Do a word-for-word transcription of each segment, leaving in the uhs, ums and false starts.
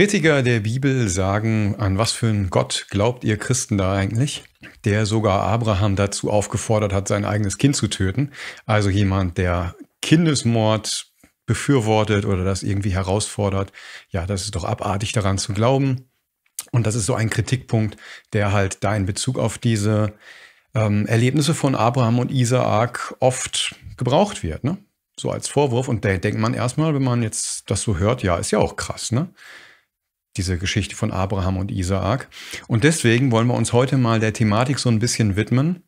Kritiker der Bibel sagen, an was für einen Gott glaubt ihr Christen da eigentlich, der sogar Abraham dazu aufgefordert hat, sein eigenes Kind zu töten. Also jemand, der Kindesmord befürwortet oder das irgendwie herausfordert. Ja, das ist doch abartig, daran zu glauben. Und das ist so ein Kritikpunkt, der halt da in Bezug auf diese ähm, Erlebnisse von Abraham und Isaak oft gebraucht wird, ne? So als Vorwurf. Und da denkt man erstmal, wenn man jetzt das so hört, ja, ist ja auch krass, ne? Diese Geschichte von Abraham und Isaak. Und deswegen wollen wir uns heute mal der Thematik so ein bisschen widmen.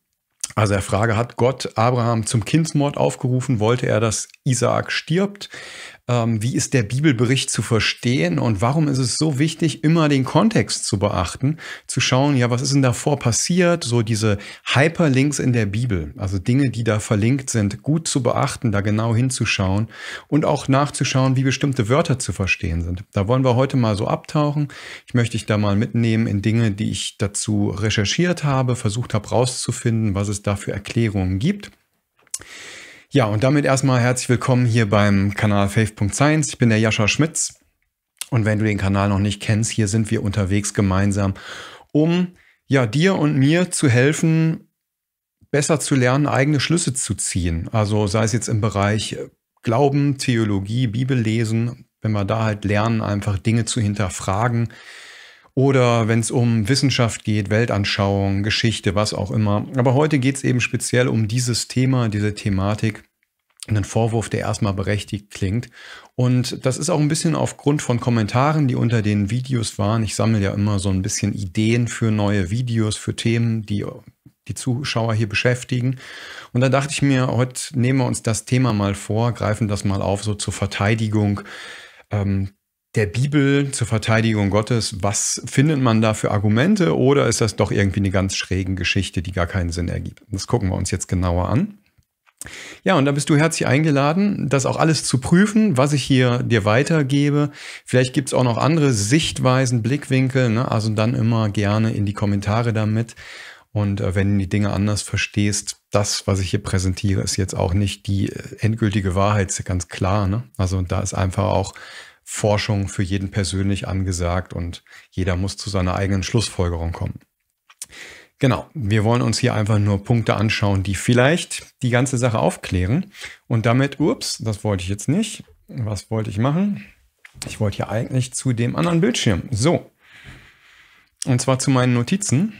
Also der Frage, hat Gott Abraham zum Kindsmord aufgerufen? Wollte er, dass Isaak stirbt? Ähm, wie ist der Bibelbericht zu verstehen? Und warum ist es so wichtig, immer den Kontext zu beachten? Zu schauen, ja, was ist denn davor passiert? So diese Hyperlinks in der Bibel, also Dinge, die da verlinkt sind, gut zu beachten, da genau hinzuschauen und auch nachzuschauen, wie bestimmte Wörter zu verstehen sind. Da wollen wir heute mal so abtauchen. Ich möchte dich da mal mitnehmen in Dinge, die ich dazu recherchiert habe, versucht habe rauszufinden, was es dafür Erklärungen gibt. Ja, und damit erstmal herzlich willkommen hier beim Kanal Faith Punkt Science. Ich bin der Jascha Schmitz und wenn du den Kanal noch nicht kennst, hier sind wir unterwegs gemeinsam, um ja dir und mir zu helfen, besser zu lernen, eigene Schlüsse zu ziehen. Also sei es jetzt im Bereich Glauben, Theologie, Bibellesen, wenn wir da halt lernen, einfach Dinge zu hinterfragen. Oder wenn es um Wissenschaft geht, Weltanschauung, Geschichte, was auch immer. Aber heute geht es eben speziell um dieses Thema, diese Thematik. Einen Vorwurf, der erstmal berechtigt klingt. Und das ist auch ein bisschen aufgrund von Kommentaren, die unter den Videos waren. Ich sammle ja immer so ein bisschen Ideen für neue Videos, für Themen, die die Zuschauer hier beschäftigen. Und da dachte ich mir, heute nehmen wir uns das Thema mal vor, greifen das mal auf, so zur Verteidigung ähm, der Bibel, zur Verteidigung Gottes. Was findet man da für Argumente oder ist das doch irgendwie eine ganz schräge Geschichte, die gar keinen Sinn ergibt? Das gucken wir uns jetzt genauer an. Ja, und da bist du herzlich eingeladen, das auch alles zu prüfen, was ich hier dir weitergebe. Vielleicht gibt es auch noch andere Sichtweisen, Blickwinkel, ne? Also dann immer gerne in die Kommentare damit. Und wenn du die Dinge anders verstehst, das, was ich hier präsentiere, ist jetzt auch nicht die endgültige Wahrheit, ganz klar, ne? Also da ist einfach auch Forschung für jeden persönlich angesagt und jeder muss zu seiner eigenen Schlussfolgerung kommen. Genau, wir wollen uns hier einfach nur Punkte anschauen, die vielleicht die ganze Sache aufklären. Und damit, ups, das wollte ich jetzt nicht. Was wollte ich machen? Ich wollte ja eigentlich zu dem anderen Bildschirm. So, und zwar zu meinen Notizen.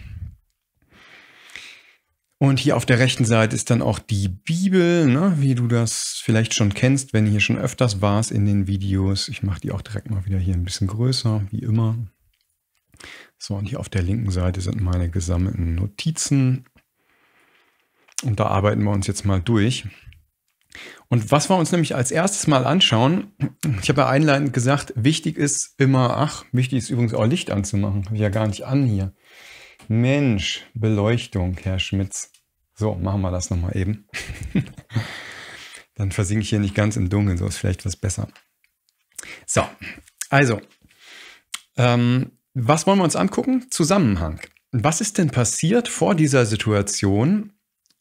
Und hier auf der rechten Seite ist dann auch die Bibel, ne, wie du das vielleicht schon kennst, wenn du hier schon öfters warst in den Videos. Ich mache die auch direkt mal wieder hier ein bisschen größer, wie immer. So, und hier auf der linken Seite sind meine gesammelten Notizen. Und da arbeiten wir uns jetzt mal durch. Und was wir uns nämlich als erstes mal anschauen, ich habe ja einleitend gesagt, wichtig ist immer, ach, wichtig ist übrigens auch Licht anzumachen. Habe ich ja gar nicht an hier. Mensch, Beleuchtung, Herr Schmitz. So, machen wir das nochmal eben. Dann versinke ich hier nicht ganz im Dunkeln, so ist vielleicht was besser. So, also, ähm, was wollen wir uns angucken? Zusammenhang. Was ist denn passiert vor dieser Situation,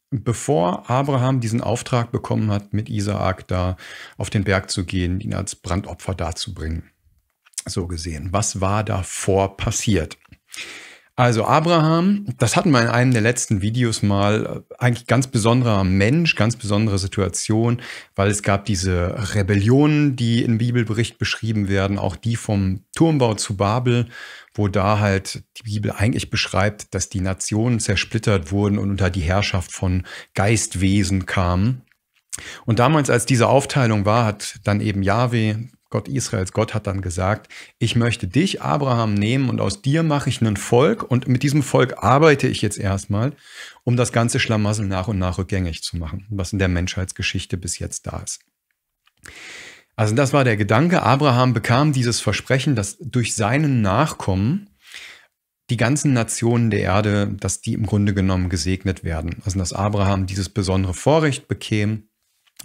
bevor Abraham diesen Auftrag bekommen hat, mit Isaak da auf den Berg zu gehen, ihn als Brandopfer darzubringen? So gesehen, was war davor passiert? Also Abraham, das hatten wir in einem der letzten Videos mal, eigentlich ganz besonderer Mensch, ganz besondere Situation, weil es gab diese Rebellionen, die im Bibelbericht beschrieben werden, auch die vom Turmbau zu Babel, wo da halt die Bibel eigentlich beschreibt, dass die Nationen zersplittert wurden und unter die Herrschaft von Geistwesen kamen. Und damals, als diese Aufteilung war, hat dann eben Jahwe, Gott Israels, Gott hat dann gesagt, ich möchte dich, Abraham, nehmen und aus dir mache ich ein Volk und mit diesem Volk arbeite ich jetzt erstmal, um das ganze Schlamassel nach und nach rückgängig zu machen, was in der Menschheitsgeschichte bis jetzt da ist. Also das war der Gedanke, Abraham bekam dieses Versprechen, dass durch seinen Nachkommen die ganzen Nationen der Erde, dass die im Grunde genommen gesegnet werden. Also dass Abraham dieses besondere Vorrecht bekäme,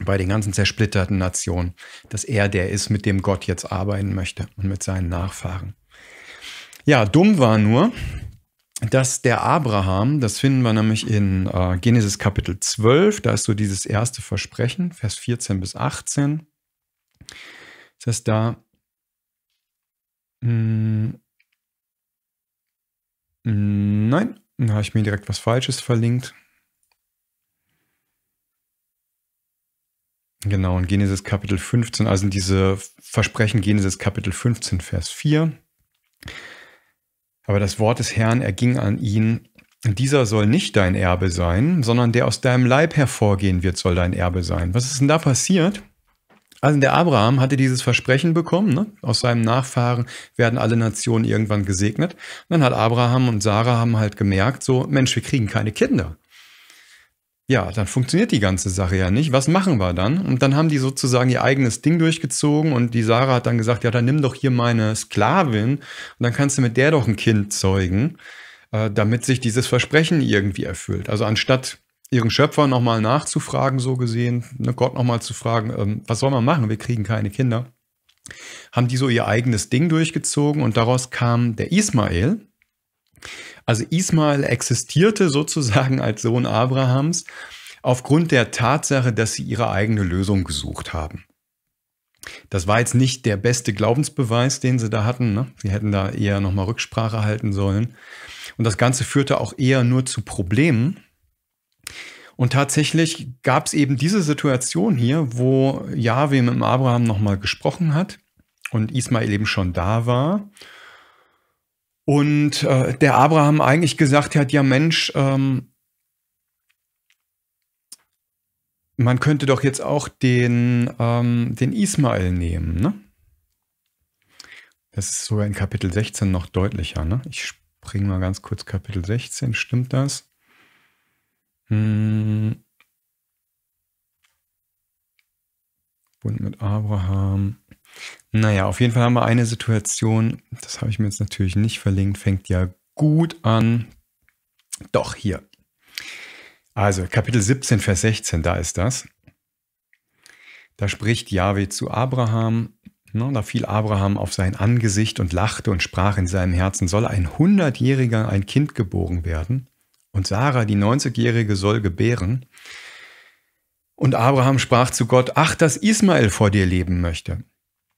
bei den ganzen zersplitterten Nationen, dass er der ist, mit dem Gott jetzt arbeiten möchte und mit seinen Nachfahren. Ja, dumm war nur, dass der Abraham, das finden wir nämlich in äh, Genesis Kapitel zwölf, da ist so dieses erste Versprechen, Vers vierzehn bis achtzehn, ist das da? Hm. Nein, da habe ich mir direkt was Falsches verlinkt. Genau, und Genesis Kapitel fünfzehn, also diese Versprechen Genesis Kapitel fünfzehn, Vers vier. Aber das Wort des Herrn erging an ihn, dieser soll nicht dein Erbe sein, sondern der aus deinem Leib hervorgehen wird, soll dein Erbe sein. Was ist denn da passiert? Also der Abraham hatte dieses Versprechen bekommen, ne? Aus seinem Nachfahren werden alle Nationen irgendwann gesegnet. Und dann hat Abraham und Sarah haben halt gemerkt, so Mensch, wir kriegen keine Kinder. Ja, dann funktioniert die ganze Sache ja nicht. Was machen wir dann? Und dann haben die sozusagen ihr eigenes Ding durchgezogen und die Sarah hat dann gesagt, ja, dann nimm doch hier meine Sklavin und dann kannst du mit der doch ein Kind zeugen, äh, damit sich dieses Versprechen irgendwie erfüllt. Also anstatt ihren Schöpfer nochmal nachzufragen, so gesehen, ne, Gott nochmal zu fragen, ähm, was soll man machen, wir kriegen keine Kinder, haben die so ihr eigenes Ding durchgezogen und daraus kam der Ismael. Also Ismael existierte sozusagen als Sohn Abrahams aufgrund der Tatsache, dass sie ihre eigene Lösung gesucht haben. Das war jetzt nicht der beste Glaubensbeweis, den sie da hatten, ne? Sie hätten da eher nochmal Rücksprache halten sollen. Und das Ganze führte auch eher nur zu Problemen. Und tatsächlich gab es eben diese Situation hier, wo Jahwe mit dem Abraham nochmal gesprochen hat und Ismael eben schon da war. Und äh, der Abraham eigentlich gesagt hat, ja Mensch, ähm, man könnte doch jetzt auch den, ähm, den Ismael nehmen. Ne? Das ist sogar in Kapitel sechzehn noch deutlicher. Ne? Ich springe mal ganz kurz Kapitel sechzehn, stimmt das? Hm. Bund mit Abraham. Naja, auf jeden Fall haben wir eine Situation, das habe ich mir jetzt natürlich nicht verlinkt, fängt ja gut an. Doch, hier. Also, Kapitel siebzehn, Vers sechzehn, da ist das. Da spricht Jahwe zu Abraham. Na, da fiel Abraham auf sein Angesicht und lachte und sprach in seinem Herzen, soll ein Hundertjähriger ein Kind geboren werden und Sarah, die neunzigjährige, soll gebären. Und Abraham sprach zu Gott, ach, dass Ismael vor dir leben möchte.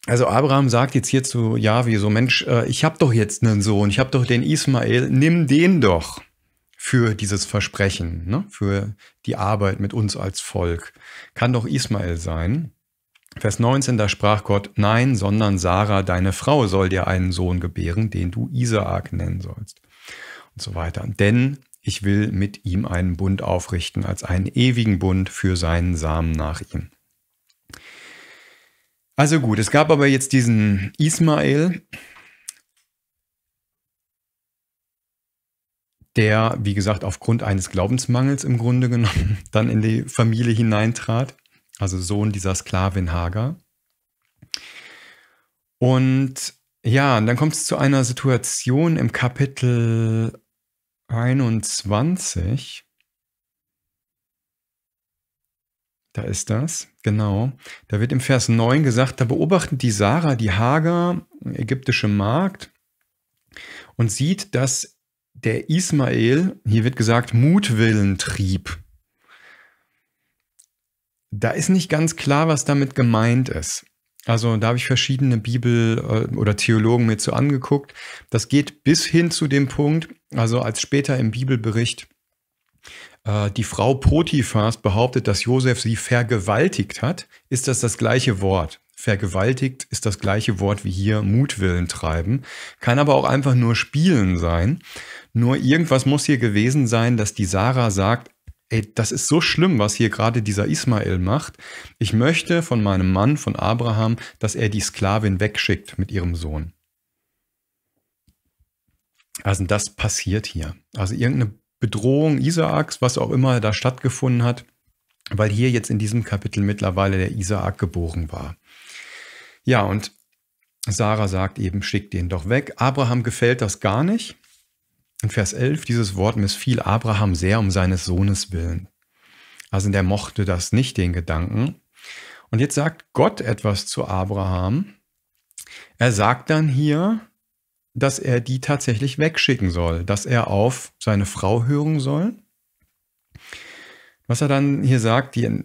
Also Abraham sagt jetzt hier zu Jahwe so, Mensch, ich habe doch jetzt einen Sohn, ich habe doch den Ismael, nimm den doch für dieses Versprechen, ne? Für die Arbeit mit uns als Volk. Kann doch Ismael sein. Vers neunzehn, da sprach Gott, nein, sondern Sarah, deine Frau, soll dir einen Sohn gebären, den du Isaak nennen sollst. Und so weiter. Denn ich will mit ihm einen Bund aufrichten, als einen ewigen Bund für seinen Samen nach ihm. Also gut, es gab aber jetzt diesen Ismael, der, wie gesagt, aufgrund eines Glaubensmangels im Grunde genommen dann in die Familie hineintrat, also Sohn dieser Sklavin Hagar. Und ja, und dann kommt es zu einer Situation im Kapitel einundzwanzig. Da ist das, genau. Da wird im Vers neun gesagt, da beobachten die Sarah, die Hagar, ägyptische Magd, und sieht, dass der Ismael, hier wird gesagt, Mutwillen trieb. Da ist nicht ganz klar, was damit gemeint ist. Also da habe ich verschiedene Bibel- oder Theologen mir zu angeguckt. Das geht bis hin zu dem Punkt, also als später im Bibelbericht die Frau Potiphars behauptet, dass Josef sie vergewaltigt hat, ist das das gleiche Wort. Vergewaltigt ist das gleiche Wort wie hier Mutwillen treiben. Kann aber auch einfach nur spielen sein. Nur irgendwas muss hier gewesen sein, dass die Sarah sagt, ey, das ist so schlimm, was hier gerade dieser Ismael macht. Ich möchte von meinem Mann, von Abraham, dass er die Sklavin wegschickt mit ihrem Sohn. Also das passiert hier. Also irgendeine Bedrohung Isaaks, was auch immer da stattgefunden hat, weil hier jetzt in diesem Kapitel mittlerweile der Isaak geboren war. Ja, und Sarah sagt eben, schickt den doch weg. Abraham gefällt das gar nicht. In Vers elf, dieses Wort missfiel Abraham sehr um seines Sohnes willen. Also der mochte das nicht, den Gedanken. Und jetzt sagt Gott etwas zu Abraham. Er sagt dann hier, dass er die tatsächlich wegschicken soll, dass er auf seine Frau hören soll. Was er dann hier sagt, die,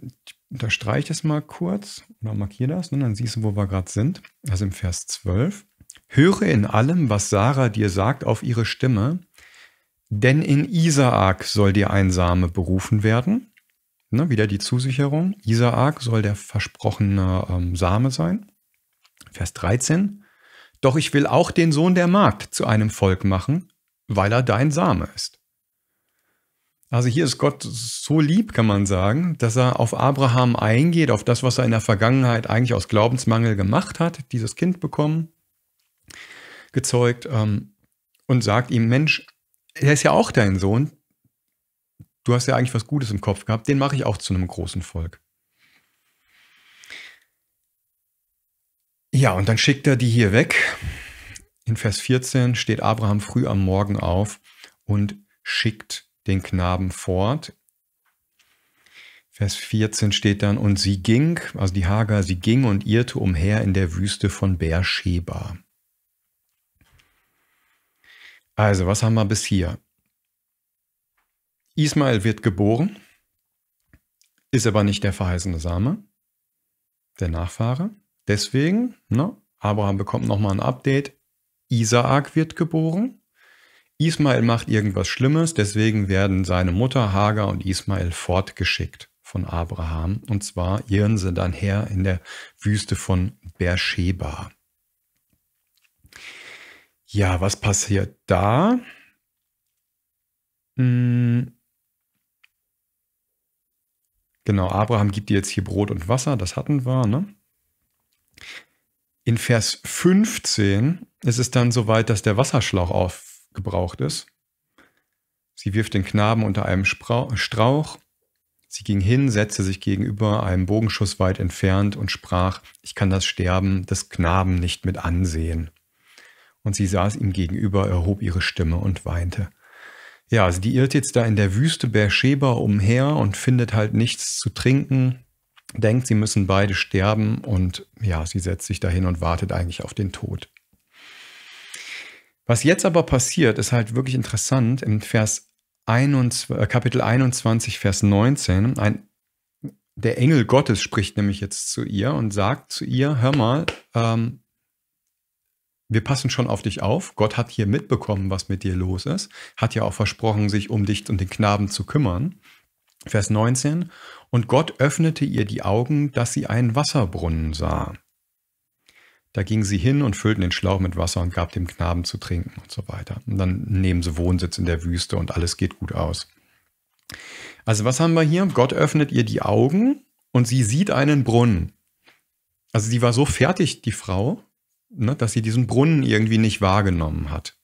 da streiche ich es mal kurz oder markiere das, und dann siehst du, wo wir gerade sind. Also im Vers zwölf. Höre in allem, was Sarah dir sagt, auf ihre Stimme, Denn in Isaak soll dir ein Same berufen werden. Ne, wieder die Zusicherung. Isaak soll der versprochene ähm, Same sein. Vers dreizehn. Doch ich will auch den Sohn der Magd zu einem Volk machen, weil er dein Same ist. Also hier ist Gott so lieb, kann man sagen, dass er auf Abraham eingeht, auf das, was er in der Vergangenheit eigentlich aus Glaubensmangel gemacht hat, dieses Kind bekommen, gezeugt, ähm, und sagt ihm, Mensch, er ist ja auch dein Sohn, du hast ja eigentlich was Gutes im Kopf gehabt, den mache ich auch zu einem großen Volk. Ja, und dann schickt er die hier weg. In Vers vierzehn steht Abraham früh am Morgen auf und schickt den Knaben fort. Vers vierzehn steht dann, und sie ging, also die Hagar, sie ging und irrte umher in der Wüste von Beerscheba. Also, was haben wir bis hier? Ismael wird geboren, ist aber nicht der verheißene Same, der Nachfahre. Deswegen, ne, Abraham bekommt nochmal ein Update. Isaak wird geboren. Ismael macht irgendwas Schlimmes, deswegen werden seine Mutter Hagar und Ismael fortgeschickt von Abraham. Und zwar irren sie dann her in der Wüste von Beerscheba. Ja, was passiert da? Hm. Genau, Abraham gibt dir jetzt hier Brot und Wasser, das hatten wir, ne? In Vers fünfzehn ist es dann soweit, dass der Wasserschlauch aufgebraucht ist. Sie wirft den Knaben unter einem Strauch. Sie ging hin, setzte sich gegenüber einem Bogenschuss weit entfernt und sprach, ich kann das Sterben des Knaben nicht mit ansehen. Und sie saß ihm gegenüber, erhob ihre Stimme und weinte. Ja, also die irrt jetzt da in der Wüste Beerscheba umher und findet halt nichts zu trinken, denkt, sie müssen beide sterben und ja, sie setzt sich dahin und wartet eigentlich auf den Tod. Was jetzt aber passiert, ist halt wirklich interessant. Im Vers einundzwanzig, Kapitel einundzwanzig, Vers neunzehn, ein, der Engel Gottes spricht nämlich jetzt zu ihr und sagt zu ihr, hör mal, ähm, wir passen schon auf dich auf. Gott hat hier mitbekommen, was mit dir los ist. Hat ja auch versprochen, sich um dich und den Knaben zu kümmern. Vers neunzehn. Und Gott öffnete ihr die Augen, dass sie einen Wasserbrunnen sah. Da ging sie hin und füllten den Schlauch mit Wasser und gab dem Knaben zu trinken und so weiter. Und dann nehmen sie Wohnsitz in der Wüste und alles geht gut aus. Also was haben wir hier? Gott öffnet ihr die Augen und sie sieht einen Brunnen. Also sie war so fertig, die Frau, ne, dass sie diesen Brunnen irgendwie nicht wahrgenommen hat.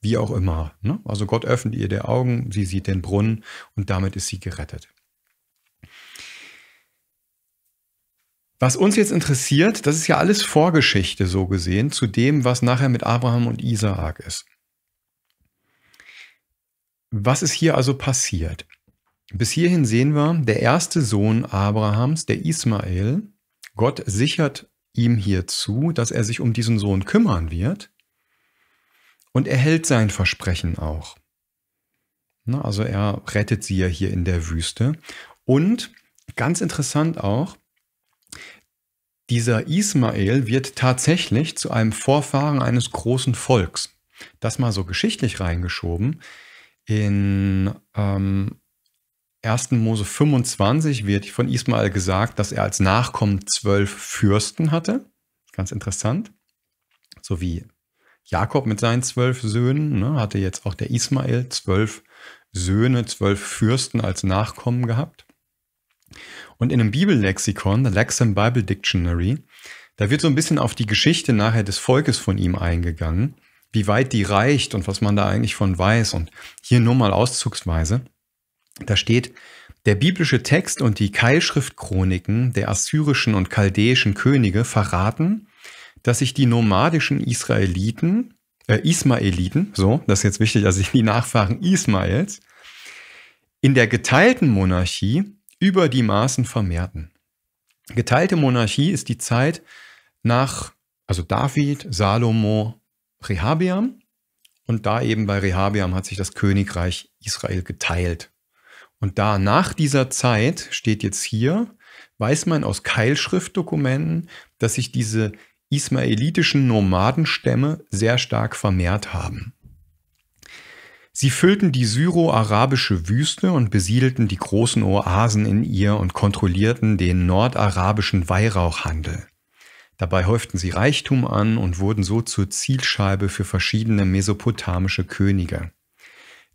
Wie auch immer. Ne? Also Gott öffnet ihr die Augen, sie sieht den Brunnen und damit ist sie gerettet. Was uns jetzt interessiert, das ist ja alles Vorgeschichte so gesehen zu dem, was nachher mit Abraham und Isaak ist. Was ist hier also passiert? Bis hierhin sehen wir, der erste Sohn Abrahams, der Ismael, Gott sichert ihm hier zu, dass er sich um diesen Sohn kümmern wird. Und er hält sein Versprechen auch. Na, also er rettet sie ja hier in der Wüste. Und ganz interessant auch, dieser Ismael wird tatsächlich zu einem Vorfahren eines großen Volks. Das mal so geschichtlich reingeschoben. In ähm, ersten Mose fünfundzwanzig wird von Ismael gesagt, dass er als Nachkommen zwölf Fürsten hatte. Ganz interessant. So wie Jakob mit seinen zwölf Söhnen, ne, hatte jetzt auch der Ismael zwölf Söhne, zwölf Fürsten als Nachkommen gehabt. Und in einem Bibellexikon, der Lexham Bible Dictionary, da wird so ein bisschen auf die Geschichte nachher des Volkes von ihm eingegangen, wie weit die reicht und was man da eigentlich von weiß. Und hier nur mal auszugsweise, da steht, der biblische Text und die Keilschriftchroniken der assyrischen und chaldäischen Könige verraten, dass sich die nomadischen Israeliten, äh Ismaeliten, so, das ist jetzt wichtig, also die Nachfahren Ismaels, in der geteilten Monarchie über die Maßen vermehrten. Geteilte Monarchie ist die Zeit nach, also David, Salomo, Rehabeam, und da eben bei Rehabeam hat sich das Königreich Israel geteilt. Und da nach dieser Zeit, steht jetzt hier, weiß man aus Keilschriftdokumenten, dass sich diese ismaelitischen Nomadenstämme sehr stark vermehrt haben. Sie füllten die syro-arabische Wüste und besiedelten die großen Oasen in ihr und kontrollierten den nordarabischen Weihrauchhandel. Dabei häuften sie Reichtum an und wurden so zur Zielscheibe für verschiedene mesopotamische Könige.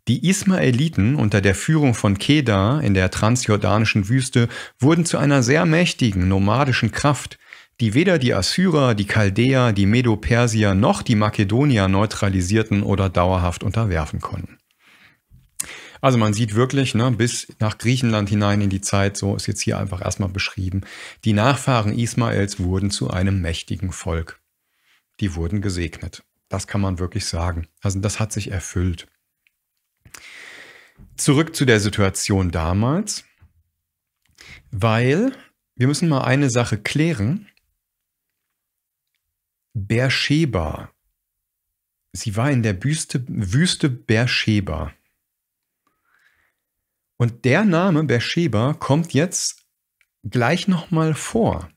Die Ismaeliten unter der Führung von Kedar in der transjordanischen Wüste wurden zu einer sehr mächtigen nomadischen Kraft, die weder die Assyrer, die Chaldäer, die Medo-Persier noch die Makedonier neutralisierten oder dauerhaft unterwerfen konnten. Also man sieht wirklich, ne, bis nach Griechenland hinein in die Zeit, so ist jetzt hier einfach erstmal beschrieben, die Nachfahren Ismaels wurden zu einem mächtigen Volk. Die wurden gesegnet. Das kann man wirklich sagen. Also das hat sich erfüllt. Zurück zu der Situation damals, weil wir müssen mal eine Sache klären. Beersheba. Sie war in der Wüste, Wüste Beersheba. Und der Name Beersheba kommt jetzt gleich nochmal vor.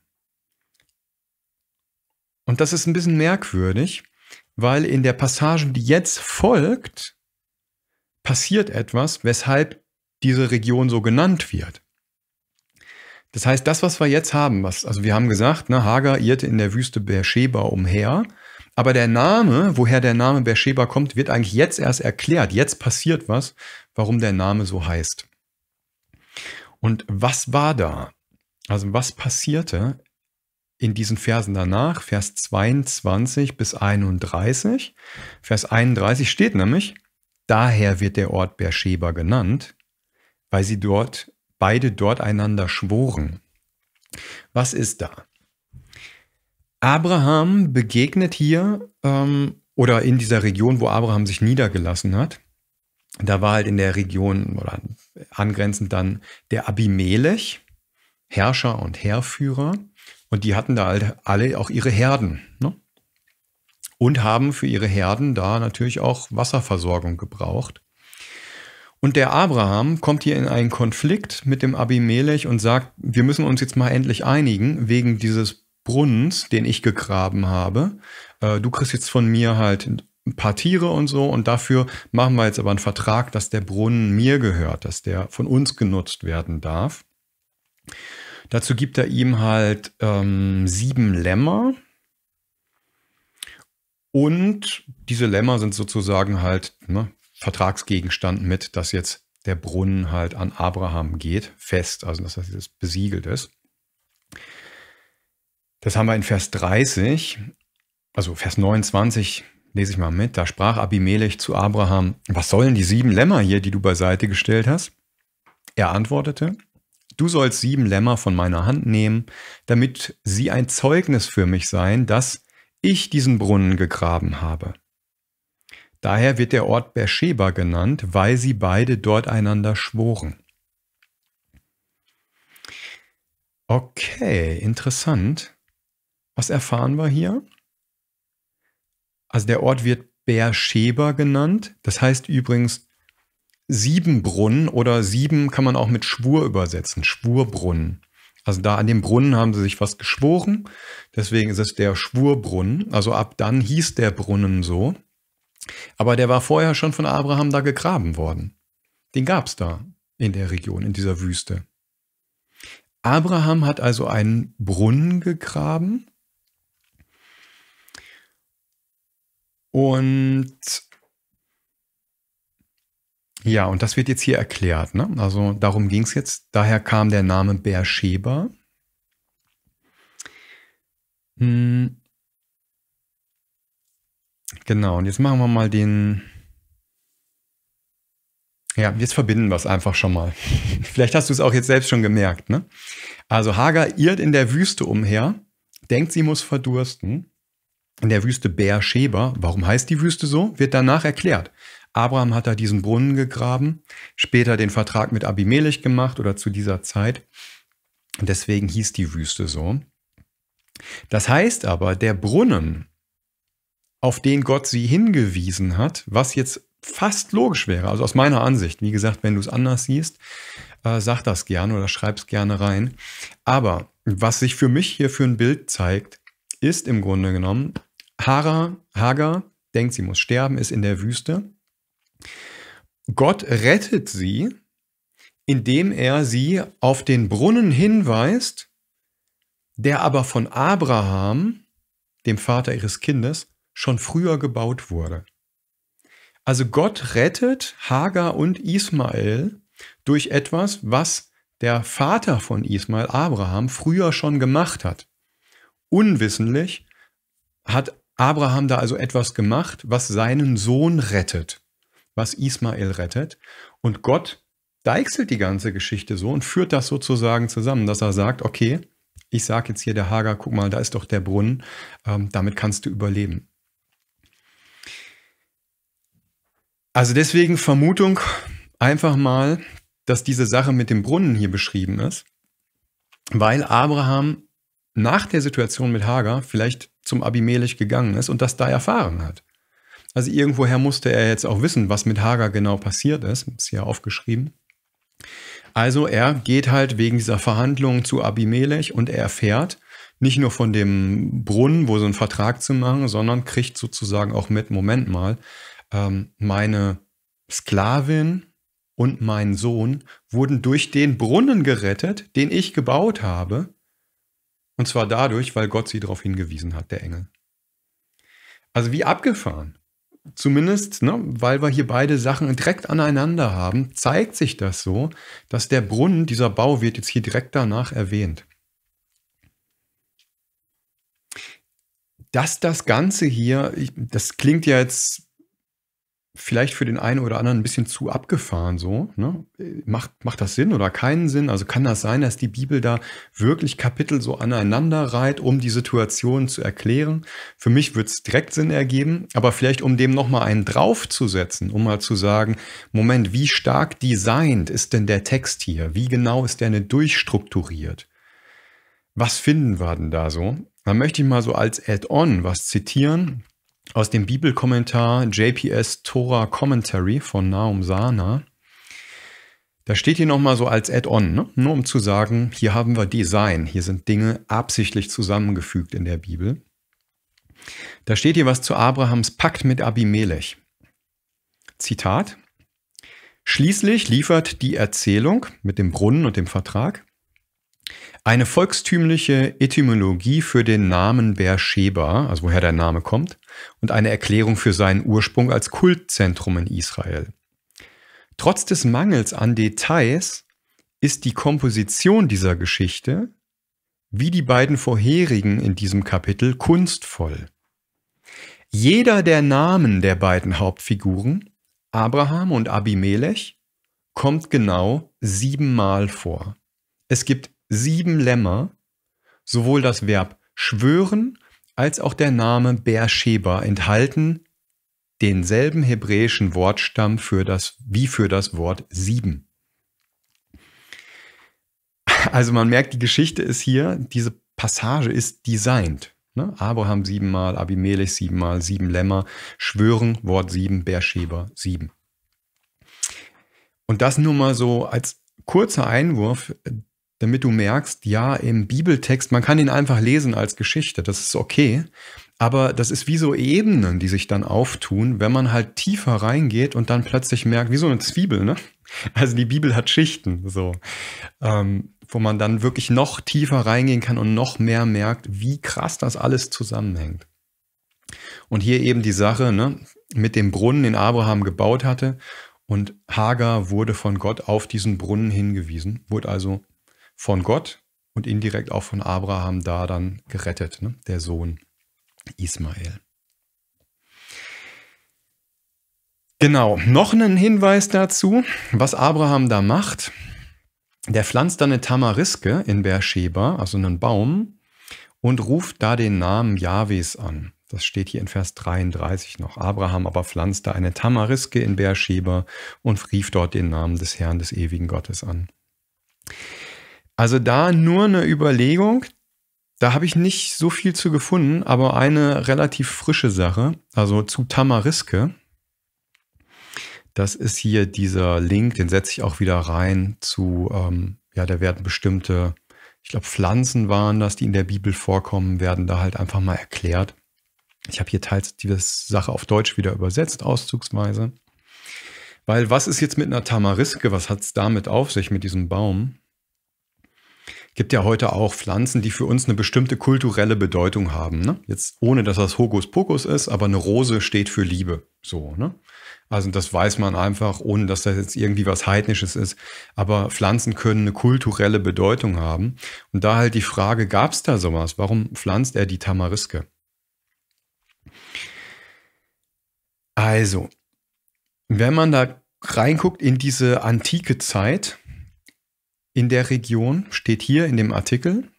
Und das ist ein bisschen merkwürdig, weil in der Passage, die jetzt folgt, passiert etwas, weshalb diese Region so genannt wird. Das heißt, das, was wir jetzt haben, was, also wir haben gesagt, ne, Hagar irrte in der Wüste Beersheba umher, aber der Name, woher der Name Beersheba kommt, wird eigentlich jetzt erst erklärt. Jetzt passiert was, warum der Name so heißt. Und was war da? Also was passierte in diesen Versen danach? Vers zweiundzwanzig bis einunddreißig. Vers einunddreißig steht nämlich, daher wird der Ort Beersheba genannt, weil sie dort, beide dort einander schworen. Was ist da? Abraham begegnet hier, ähm, oder in dieser Region, wo Abraham sich niedergelassen hat, da war halt in der Region, oder angrenzend dann, der Abimelech, Herrscher und Heerführer, und die hatten da halt alle auch ihre Herden, ne? Und haben für ihre Herden da natürlich auch Wasserversorgung gebraucht. Und der Abraham kommt hier in einen Konflikt mit dem Abimelech und sagt, wir müssen uns jetzt mal endlich einigen wegen dieses Brunnens, den ich gegraben habe. Du kriegst jetzt von mir halt ein paar Tiere und so, und dafür machen wir jetzt aber einen Vertrag, dass der Brunnen mir gehört, dass der von uns genutzt werden darf. Dazu gibt er ihm halt ähm, sieben Lämmer. Und diese Lämmer sind sozusagen halt, ne, Vertragsgegenstand mit, dass jetzt der Brunnen halt an Abraham geht, fest, also dass das jetzt besiegelt ist. Das haben wir in Vers dreißig, also Vers neunundzwanzig, lese ich mal mit, da sprach Abimelech zu Abraham, was sollen die sieben Lämmer hier, die du beiseite gestellt hast? Er antwortete, du sollst sieben Lämmer von meiner Hand nehmen, damit sie ein Zeugnis für mich seien, dass ich diesen Brunnen gegraben habe. Daher wird der Ort Beersheba genannt, weil sie beide dort einander schworen. Okay, interessant. Was erfahren wir hier? Also der Ort wird Beersheba genannt. Das heißt übrigens sieben Brunnen, oder sieben kann man auch mit Schwur übersetzen, Schwurbrunnen. Also da an dem Brunnen haben sie sich was geschworen. Deswegen ist es der Schwurbrunnen. Also ab dann hieß der Brunnen so. Aber der war vorher schon von Abraham da gegraben worden. Den gab es da in der Region, in dieser Wüste. Abraham hat also einen Brunnen gegraben. Und ja, und das wird jetzt hier erklärt, ne? Also darum ging es jetzt. Daher kam der Name Beersheba. Hm. Genau, und jetzt machen wir mal den... Ja, jetzt verbinden wir es einfach schon mal. Vielleicht hast du es auch jetzt selbst schon gemerkt, ne? Also Hagar irrt in der Wüste umher, denkt, sie muss verdursten. In der Wüste Beersheba, warum heißt die Wüste so? Wird danach erklärt. Abraham hat da diesen Brunnen gegraben, später den Vertrag mit Abimelech gemacht oder zu dieser Zeit. Und deswegen hieß die Wüste so. Das heißt aber, der Brunnen, auf den Gott sie hingewiesen hat, was jetzt fast logisch wäre, also aus meiner Ansicht, wie gesagt, wenn du es anders siehst, äh, sag das gerne oder schreib es gerne rein. Aber was sich für mich hier für ein Bild zeigt, ist im Grunde genommen, Hagar, Hagar denkt, sie muss sterben, ist in der Wüste Gott rettet sie, indem er sie auf den Brunnen hinweist, der aber von Abraham, dem Vater ihres Kindes, schon früher gebaut wurde. Also Gott rettet Hagar und Ismael durch etwas, was der Vater von Ismael, Abraham, früher schon gemacht hat. Unwissentlich hat Abraham da also etwas gemacht, was seinen Sohn rettet, was Ismael rettet. Und Gott deichselt die ganze Geschichte so und führt das sozusagen zusammen, dass er sagt, okay, ich sage jetzt hier der Hagar, guck mal, da ist doch der Brunnen, ähm, damit kannst du überleben. Also deswegen Vermutung einfach mal, dass diese Sache mit dem Brunnen hier beschrieben ist, weil Abraham nach der Situation mit Hagar vielleicht zum Abimelech gegangen ist und das da erfahren hat. Also irgendwoher musste er jetzt auch wissen, was mit Hagar genau passiert ist, ist hier aufgeschrieben. Also er geht halt wegen dieser Verhandlungen zu Abimelech und er erfährt nicht nur von dem Brunnen, wo so einen Vertrag zu machen, sondern kriegt sozusagen auch mit, Moment mal, meine Sklavin und mein Sohn wurden durch den Brunnen gerettet, den ich gebaut habe. Und zwar dadurch, weil Gott sie darauf hingewiesen hat, der Engel. Also wie abgefahren. Zumindest, ne, weil wir hier beide Sachen direkt aneinander haben, zeigt sich das so, dass der Brunnen, dieser Bau wird jetzt hier direkt danach erwähnt. Dass das Ganze hier, das klingt ja jetzt vielleicht für den einen oder anderen ein bisschen zu abgefahren so. Ne? Macht, macht das Sinn oder keinen Sinn? Also kann das sein, dass die Bibel da wirklich Kapitel so aneinander reiht, um die Situation zu erklären? Für mich wird es direkt Sinn ergeben, aber vielleicht um dem nochmal einen draufzusetzen, um mal zu sagen, Moment, wie stark designt ist denn der Text hier? Wie genau ist der denn durchstrukturiert? Was finden wir denn da so? Da möchte ich mal so als Add-on was zitieren. Aus dem Bibelkommentar J P S Torah Commentary von Nahum Sana. Da steht hier nochmal so als Add-on, ne? Nur um zu sagen, hier haben wir Design, hier sind Dinge absichtlich zusammengefügt in der Bibel. Da steht hier was zu Abrahams Pakt mit Abimelech. Zitat: Schließlich liefert die Erzählung mit dem Brunnen und dem Vertrag eine volkstümliche Etymologie für den Namen Beersheba, also woher der Name kommt, und eine Erklärung für seinen Ursprung als Kultzentrum in Israel. Trotz des Mangels an Details ist die Komposition dieser Geschichte, wie die beiden vorherigen in diesem Kapitel, kunstvoll. Jeder der Namen der beiden Hauptfiguren, Abraham und Abimelech, kommt genau siebenmal vor. Es gibt sieben Lämmer, sowohl das Verb schwören als auch der Name Beersheba enthalten denselben hebräischen Wortstamm für das, wie für das Wort sieben. Also man merkt, die Geschichte ist hier, diese Passage ist designt. Ne? Abraham siebenmal, Abimelech siebenmal, sieben Lämmer, schwören, Wort sieben, Beersheba sieben. Und das nur mal so als kurzer Einwurf, damit du merkst, ja, im Bibeltext, man kann ihn einfach lesen als Geschichte, das ist okay, aber das ist wie so Ebenen, die sich dann auftun, wenn man halt tiefer reingeht und dann plötzlich merkt, wie so eine Zwiebel, ne? Also die Bibel hat Schichten, so, ähm, wo man dann wirklich noch tiefer reingehen kann und noch mehr merkt, wie krass das alles zusammenhängt. Und hier eben die Sache, ne, mit dem Brunnen, den Abraham gebaut hatte, und Hagar wurde von Gott auf diesen Brunnen hingewiesen, wurde also von Gott und indirekt auch von Abraham da dann gerettet, ne? Der Sohn Ismael. Genau, noch einen Hinweis dazu, was Abraham da macht. Der pflanzt dann eine Tamariske in Beersheba, also einen Baum, und ruft da den Namen Jahwes an. Das steht hier in Vers dreiunddreißig noch. Abraham aber pflanzte eine Tamariske in Beersheba und rief dort den Namen des Herrn, des ewigen Gottes an. Also da nur eine Überlegung, da habe ich nicht so viel zu gefunden, aber eine relativ frische Sache, also zu Tamariske. Das ist hier dieser Link, den setze ich auch wieder rein zu, ähm, ja, da werden bestimmte, ich glaube Pflanzen waren das, die in der Bibel vorkommen, werden da halt einfach mal erklärt. Ich habe hier teils die Sache auf Deutsch wieder übersetzt, auszugsweise. Weil was ist jetzt mit einer Tamariske? Was hat es damit auf sich, mit diesem Baum? Gibt ja heute auch Pflanzen, die für uns eine bestimmte kulturelle Bedeutung haben. Ne? Jetzt ohne, dass das Hokuspokus ist, aber eine Rose steht für Liebe. So, ne? Also das weiß man einfach, ohne dass das jetzt irgendwie was Heidnisches ist. Aber Pflanzen können eine kulturelle Bedeutung haben. Und da halt die Frage, gab es da sowas? Warum pflanzt er die Tamariske? Also, wenn man da reinguckt in diese antike Zeit in der Region, steht hier in dem Artikel,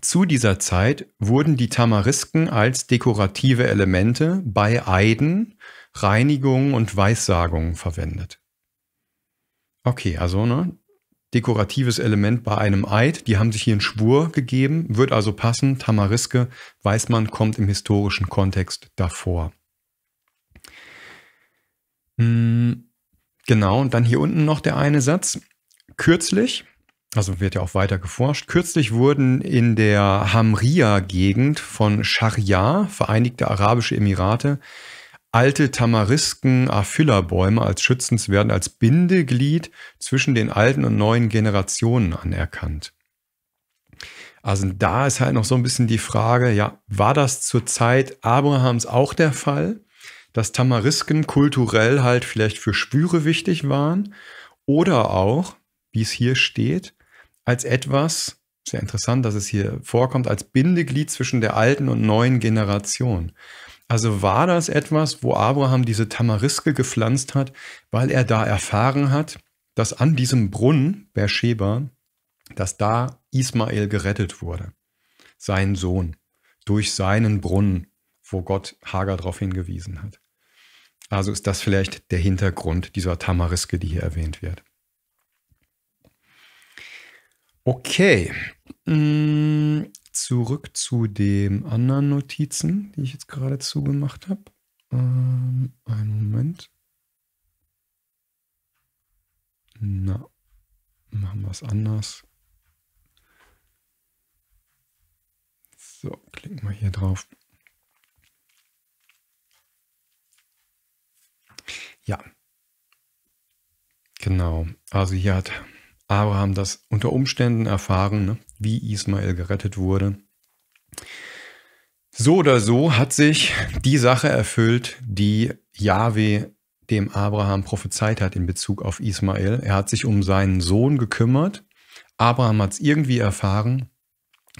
zu dieser Zeit wurden die Tamarisken als dekorative Elemente bei Eiden, Reinigungen und Weissagungen verwendet. Okay, also ne, dekoratives Element bei einem Eid, die haben sich hier einen Schwur gegeben, wird also passen, Tamariske, weiß man, kommt im historischen Kontext davor. Genau, und dann hier unten noch der eine Satz. Kürzlich, also wird ja auch weiter geforscht, kürzlich wurden in der Hamria-Gegend von Sharjah, Vereinigte Arabische Emirate, alte Tamarisken-Afylla-Bäume als schützenswert, als Bindeglied zwischen den alten und neuen Generationen anerkannt. Also da ist halt noch so ein bisschen die Frage, ja, war das zur Zeit Abrahams auch der Fall? Dass Tamarisken kulturell halt vielleicht für Schwüre wichtig waren oder auch, wie es hier steht, als etwas, sehr interessant, dass es hier vorkommt, als Bindeglied zwischen der alten und neuen Generation. Also war das etwas, wo Abraham diese Tamariske gepflanzt hat, weil er da erfahren hat, dass an diesem Brunnen, Beersheba, dass da Ismael gerettet wurde, sein Sohn, durch seinen Brunnen, wo Gott Hagar darauf hingewiesen hat. Also ist das vielleicht der Hintergrund dieser Tamariske, die hier erwähnt wird. Okay, zurück zu den anderen Notizen, die ich jetzt gerade zugemacht habe. Ähm, einen Moment. Na, machen wir es anders. So, klicken wir hier drauf. Ja, genau. Also hier hat Abraham das unter Umständen erfahren, ne, wie Ismael gerettet wurde. So oder so hat sich die Sache erfüllt, die Jahwe dem Abraham prophezeit hat in Bezug auf Ismael. Er hat sich um seinen Sohn gekümmert. Abraham hat es irgendwie erfahren.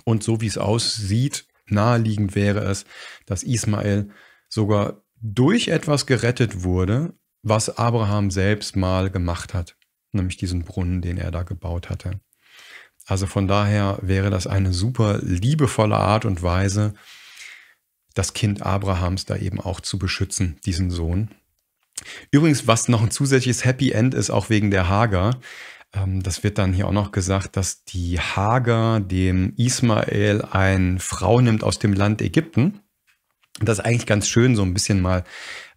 Und so wie es aussieht, naheliegend wäre es, dass Ismael sogar durch etwas gerettet wurde, was Abraham selbst mal gemacht hat, nämlich diesen Brunnen, den er da gebaut hatte. Also von daher wäre das eine super liebevolle Art und Weise, das Kind Abrahams da eben auch zu beschützen, diesen Sohn. Übrigens, was noch ein zusätzliches Happy End ist, auch wegen der Hagar, das wird dann hier auch noch gesagt, dass die Hagar dem Ismael eine Frau nimmt aus dem Land Ägypten. Das ist eigentlich ganz schön, so ein bisschen mal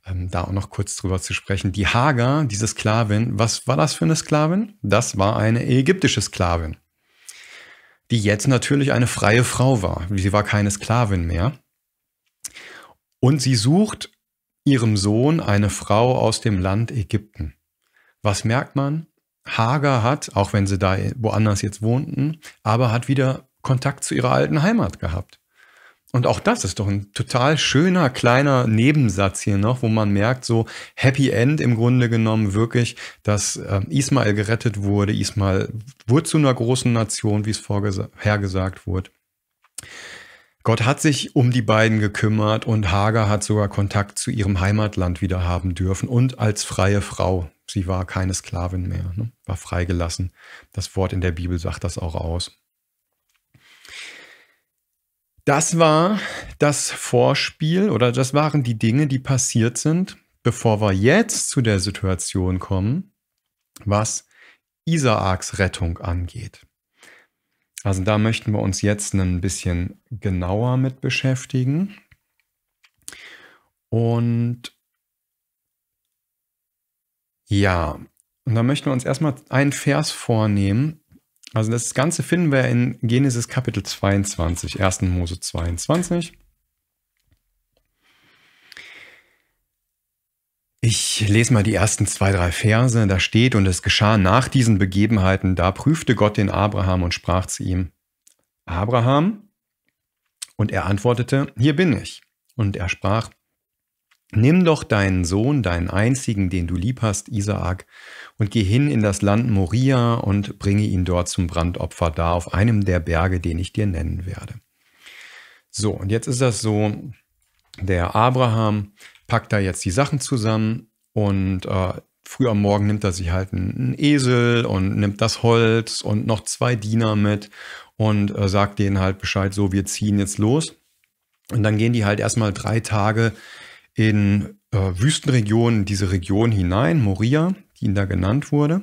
ähm, da auch noch kurz drüber zu sprechen. Die Hagar, diese Sklavin, was war das für eine Sklavin? Das war eine ägyptische Sklavin, die jetzt natürlich eine freie Frau war. Sie war keine Sklavin mehr. Und sie sucht ihrem Sohn eine Frau aus dem Land Ägypten. Was merkt man? Hagar hat, auch wenn sie da woanders jetzt wohnten, aber hat wieder Kontakt zu ihrer alten Heimat gehabt. Und auch das ist doch ein total schöner kleiner Nebensatz hier noch, wo man merkt, so Happy End im Grunde genommen wirklich, dass äh, Ismael gerettet wurde. Ismael wurde zu einer großen Nation, wie es vorhergesagt wurde. Gott hat sich um die beiden gekümmert und Hagar hat sogar Kontakt zu ihrem Heimatland wieder haben dürfen und als freie Frau. Sie war keine Sklavin mehr, ne? War freigelassen. Das Wort in der Bibel sagt das auch aus. Das war das Vorspiel oder das waren die Dinge, die passiert sind, bevor wir jetzt zu der Situation kommen, was Isaaks Rettung angeht. Also da möchten wir uns jetzt ein bisschen genauer mit beschäftigen. Und ja, und da möchten wir uns erstmal einen Vers vornehmen. Also das Ganze finden wir in Genesis Kapitel zweiundzwanzig, erster Mose zweiundzwanzig. Ich lese mal die ersten zwei, drei Verse. Da steht, und es geschah nach diesen Begebenheiten, da prüfte Gott den Abraham und sprach zu ihm, Abraham, und er antwortete, hier bin ich. Und er sprach, nimm doch deinen Sohn, deinen einzigen, den du lieb hast, Isaak, und geh hin in das Land Moria und bringe ihn dort zum Brandopfer dar, auf einem der Berge, den ich dir nennen werde. So, und jetzt ist das so, der Abraham packt da jetzt die Sachen zusammen und äh, früh am Morgen nimmt er sich halt einen Esel und nimmt das Holz und noch zwei Diener mit und äh, sagt denen halt Bescheid, so, wir ziehen jetzt los. Und dann gehen die halt erstmal drei Tage in äh, Wüstenregionen, diese Region hinein, Moria, die ihn da genannt wurde.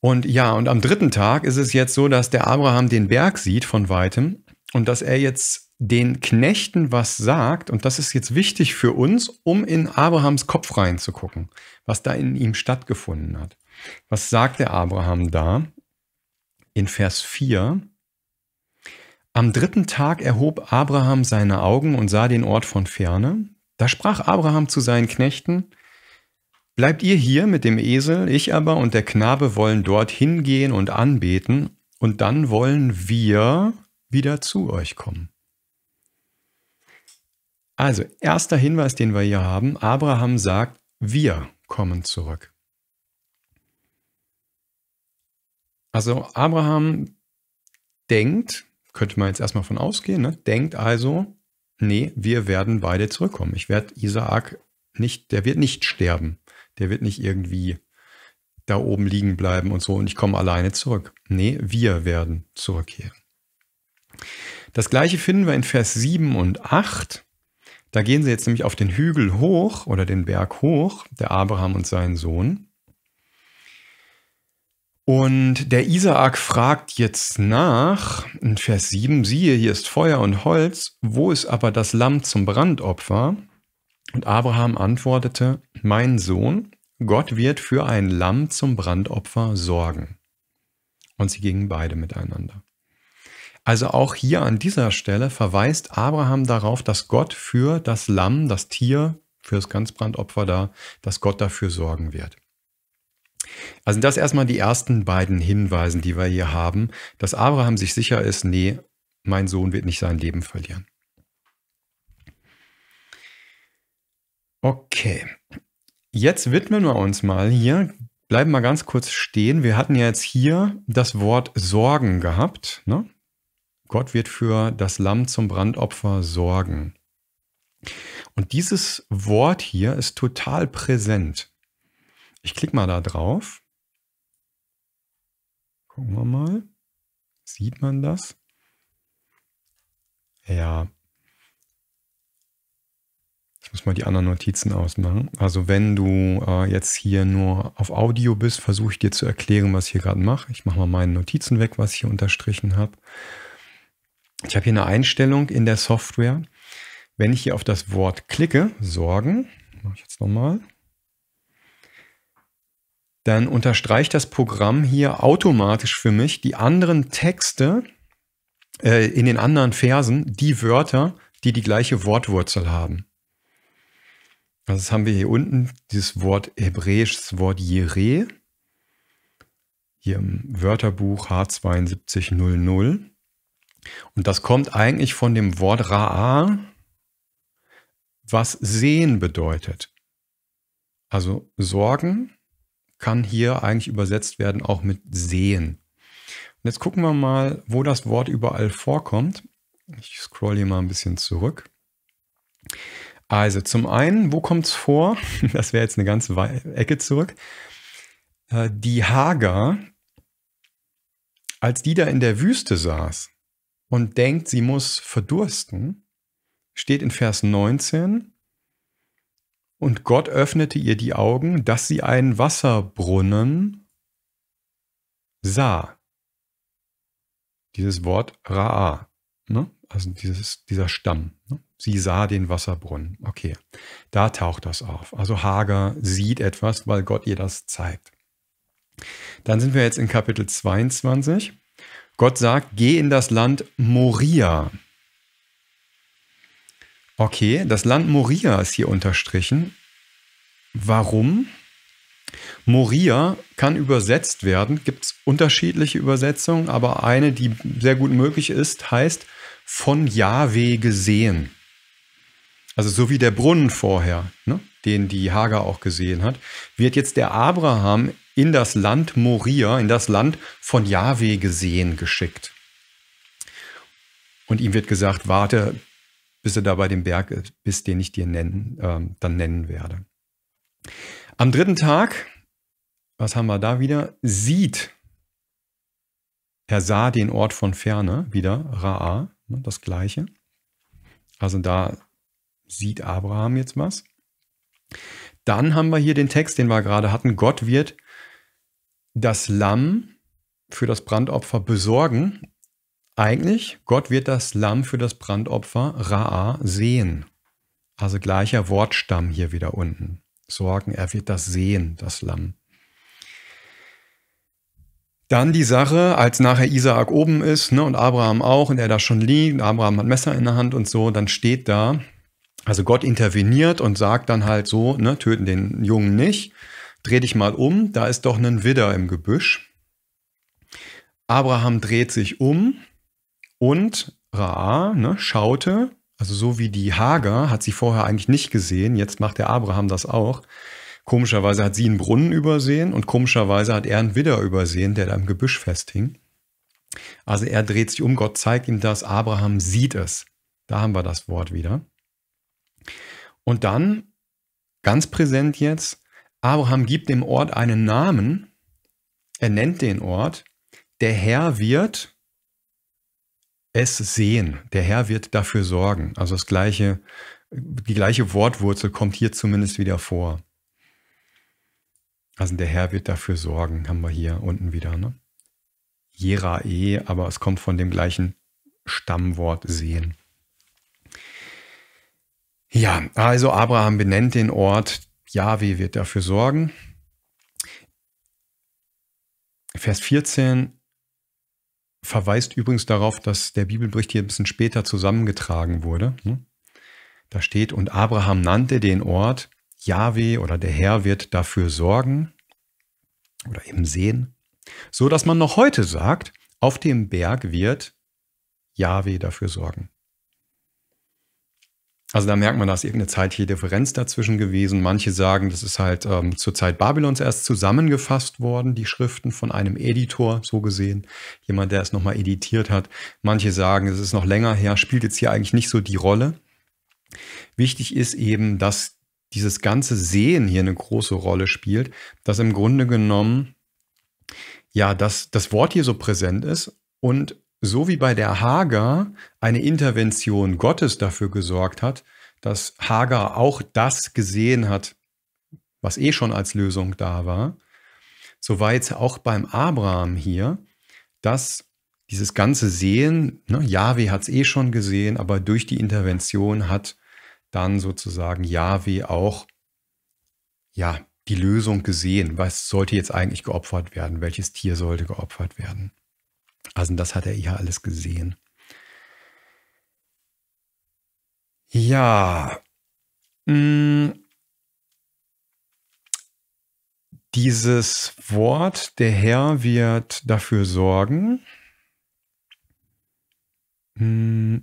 Und ja, und am dritten Tag ist es jetzt so, dass der Abraham den Berg sieht von Weitem und dass er jetzt den Knechten was sagt. Und das ist jetzt wichtig für uns, um in Abrahams Kopf reinzugucken, was da in ihm stattgefunden hat. Was sagt der Abraham da? In Vers vier. Am dritten Tag erhob Abraham seine Augen und sah den Ort von ferne. Da sprach Abraham zu seinen Knechten, bleibt ihr hier mit dem Esel, ich aber und der Knabe wollen dort hingehen und anbeten, und dann wollen wir wieder zu euch kommen. Also, erster Hinweis, den wir hier haben, Abraham sagt, wir kommen zurück. Also Abraham denkt, könnte man jetzt erstmal von ausgehen, ne? Denkt also, nee, wir werden beide zurückkommen. Ich werde Isaak nicht, der wird nicht sterben. Der wird nicht irgendwie da oben liegen bleiben und so und ich komme alleine zurück. Nee, wir werden zurückkehren. Das gleiche finden wir in Vers sieben und acht. Da gehen sie jetzt nämlich auf den Hügel hoch oder den Berg hoch, der Abraham und sein Sohn. Und der Isaak fragt jetzt nach, in Vers sieben, siehe, hier ist Feuer und Holz, wo ist aber das Lamm zum Brandopfer? Und Abraham antwortete, mein Sohn, Gott wird für ein Lamm zum Brandopfer sorgen. Und sie gingen beide miteinander. Also auch hier an dieser Stelle verweist Abraham darauf, dass Gott für das Lamm, das Tier, für das Ganzbrandopfer da, dass Gott dafür sorgen wird. Also das erstmal die ersten beiden Hinweisen, die wir hier haben, dass Abraham sich sicher ist, nee, mein Sohn wird nicht sein Leben verlieren. Okay, jetzt widmen wir uns mal hier, bleiben mal ganz kurz stehen. Wir hatten ja jetzt hier das Wort Sorgen gehabt, ne? Gott wird für das Lamm zum Brandopfer sorgen. Und dieses Wort hier ist total präsent. Ich klicke mal da drauf. Gucken wir mal. Sieht man das? Ja. Ich muss mal die anderen Notizen ausmachen. Also wenn du äh, jetzt hier nur auf Audio bist, versuche ich dir zu erklären, was ich hier gerade mache. Ich mache mal meine Notizen weg, was ich hier unterstrichen habe. Ich habe hier eine Einstellung in der Software. Wenn ich hier auf das Wort klicke, Sorgen, mache ich jetzt nochmal, dann unterstreicht das Programm hier automatisch für mich die anderen Texte äh, in den anderen Versen, die Wörter, die die gleiche Wortwurzel haben. Also das haben wir hier unten, dieses Wort hebräisch, das Wort Jireh, hier im Wörterbuch H sieben zwei null null. Und das kommt eigentlich von dem Wort Ra'a, was sehen bedeutet. Also Sorgen kann hier eigentlich übersetzt werden, auch mit sehen. Und jetzt gucken wir mal, wo das Wort überall vorkommt. Ich scroll hier mal ein bisschen zurück. Also zum einen, wo kommt es vor? Das wäre jetzt eine ganze Ecke zurück. Die Hagar, als die da in der Wüste saß und denkt, sie muss verdursten, steht in Vers neunzehn, und Gott öffnete ihr die Augen, dass sie einen Wasserbrunnen sah. Dieses Wort Ra'a, ne? Also dieses, dieser Stamm. Ne? Sie sah den Wasserbrunnen. Okay, da taucht das auf. Also Hagar sieht etwas, weil Gott ihr das zeigt. Dann sind wir jetzt in Kapitel zweiundzwanzig. Gott sagt, geh in das Land Moria. Okay, das Land Moria ist hier unterstrichen. Warum? Moria kann übersetzt werden, gibt es unterschiedliche Übersetzungen, aber eine, die sehr gut möglich ist, heißt von Jahwe gesehen. Also so wie der Brunnen vorher, ne, den die Hagar auch gesehen hat, wird jetzt der Abraham in das Land Moria, in das Land von Jahwe gesehen geschickt. Und ihm wird gesagt, warte, bis er da bei dem Berg ist, bis den ich dir nennen, äh, dann nennen werde. Am dritten Tag, was haben wir da wieder? Sieht, er sah den Ort von Ferne, wieder Ra'a, das Gleiche. Also da sieht Abraham jetzt was. Dann haben wir hier den Text, den wir gerade hatten. Gott wird das Lamm für das Brandopfer besorgen. Eigentlich, Gott wird das Lamm für das Brandopfer Ra'a sehen. Also gleicher Wortstamm hier wieder unten. Sorgen, er wird das sehen, das Lamm. Dann die Sache, als nachher Isaak oben ist, ne, und Abraham auch, und er da schon liegt, Abraham hat Messer in der Hand und so, dann steht da, also Gott interveniert und sagt dann halt so, ne, töten den Jungen nicht, dreh dich mal um, da ist doch ein Widder im Gebüsch. Abraham dreht sich um und Ra, ne, schaute, also so wie die Hagar, hat sie vorher eigentlich nicht gesehen, jetzt macht der Abraham das auch. Komischerweise hat sie einen Brunnen übersehen und komischerweise hat er einen Widder übersehen, der da im Gebüsch festhing. Also er dreht sich um, Gott zeigt ihm das, Abraham sieht es. Da haben wir das Wort wieder. Und dann, ganz präsent jetzt, Abraham gibt dem Ort einen Namen, er nennt den Ort, der Herr wird es sehen, der Herr wird dafür sorgen. Also das gleiche, die gleiche Wortwurzel kommt hier zumindest wieder vor. Also der Herr wird dafür sorgen, haben wir hier unten wieder. Ne? Jerae, aber es kommt von dem gleichen Stammwort sehen. Ja, also Abraham benennt den Ort, Jahwe wird dafür sorgen. Vers vierzehn verweist übrigens darauf, dass der Bibelbericht hier ein bisschen später zusammengetragen wurde. Da steht, und Abraham nannte den Ort Jahwe oder der Herr wird dafür sorgen oder eben sehen, so dass man noch heute sagt, auf dem Berg wird Jahwe dafür sorgen. Also da merkt man, da ist irgendeine zeitliche Differenz dazwischen gewesen. Manche sagen, das ist halt ähm, zur Zeit Babylons erst zusammengefasst worden, die Schriften von einem Editor, so gesehen. Jemand, der es nochmal editiert hat. Manche sagen, es ist noch länger her, spielt jetzt hier eigentlich nicht so die Rolle. Wichtig ist eben, dass dieses ganze Sehen hier eine große Rolle spielt, dass im Grunde genommen, ja, dass das Wort hier so präsent ist und so wie bei der Hagar eine Intervention Gottes dafür gesorgt hat, dass Hagar auch das gesehen hat, was eh schon als Lösung da war, so war jetzt auch beim Abraham hier, dass dieses ganze Sehen, ne, Jahwe hat es eh schon gesehen, aber durch die Intervention hat dann sozusagen Jahwe auch ja, die Lösung gesehen. Was sollte jetzt eigentlich geopfert werden? Welches Tier sollte geopfert werden? Also das hat er ja alles gesehen. Ja, mh, dieses Wort, der Herr wird dafür sorgen. Mh,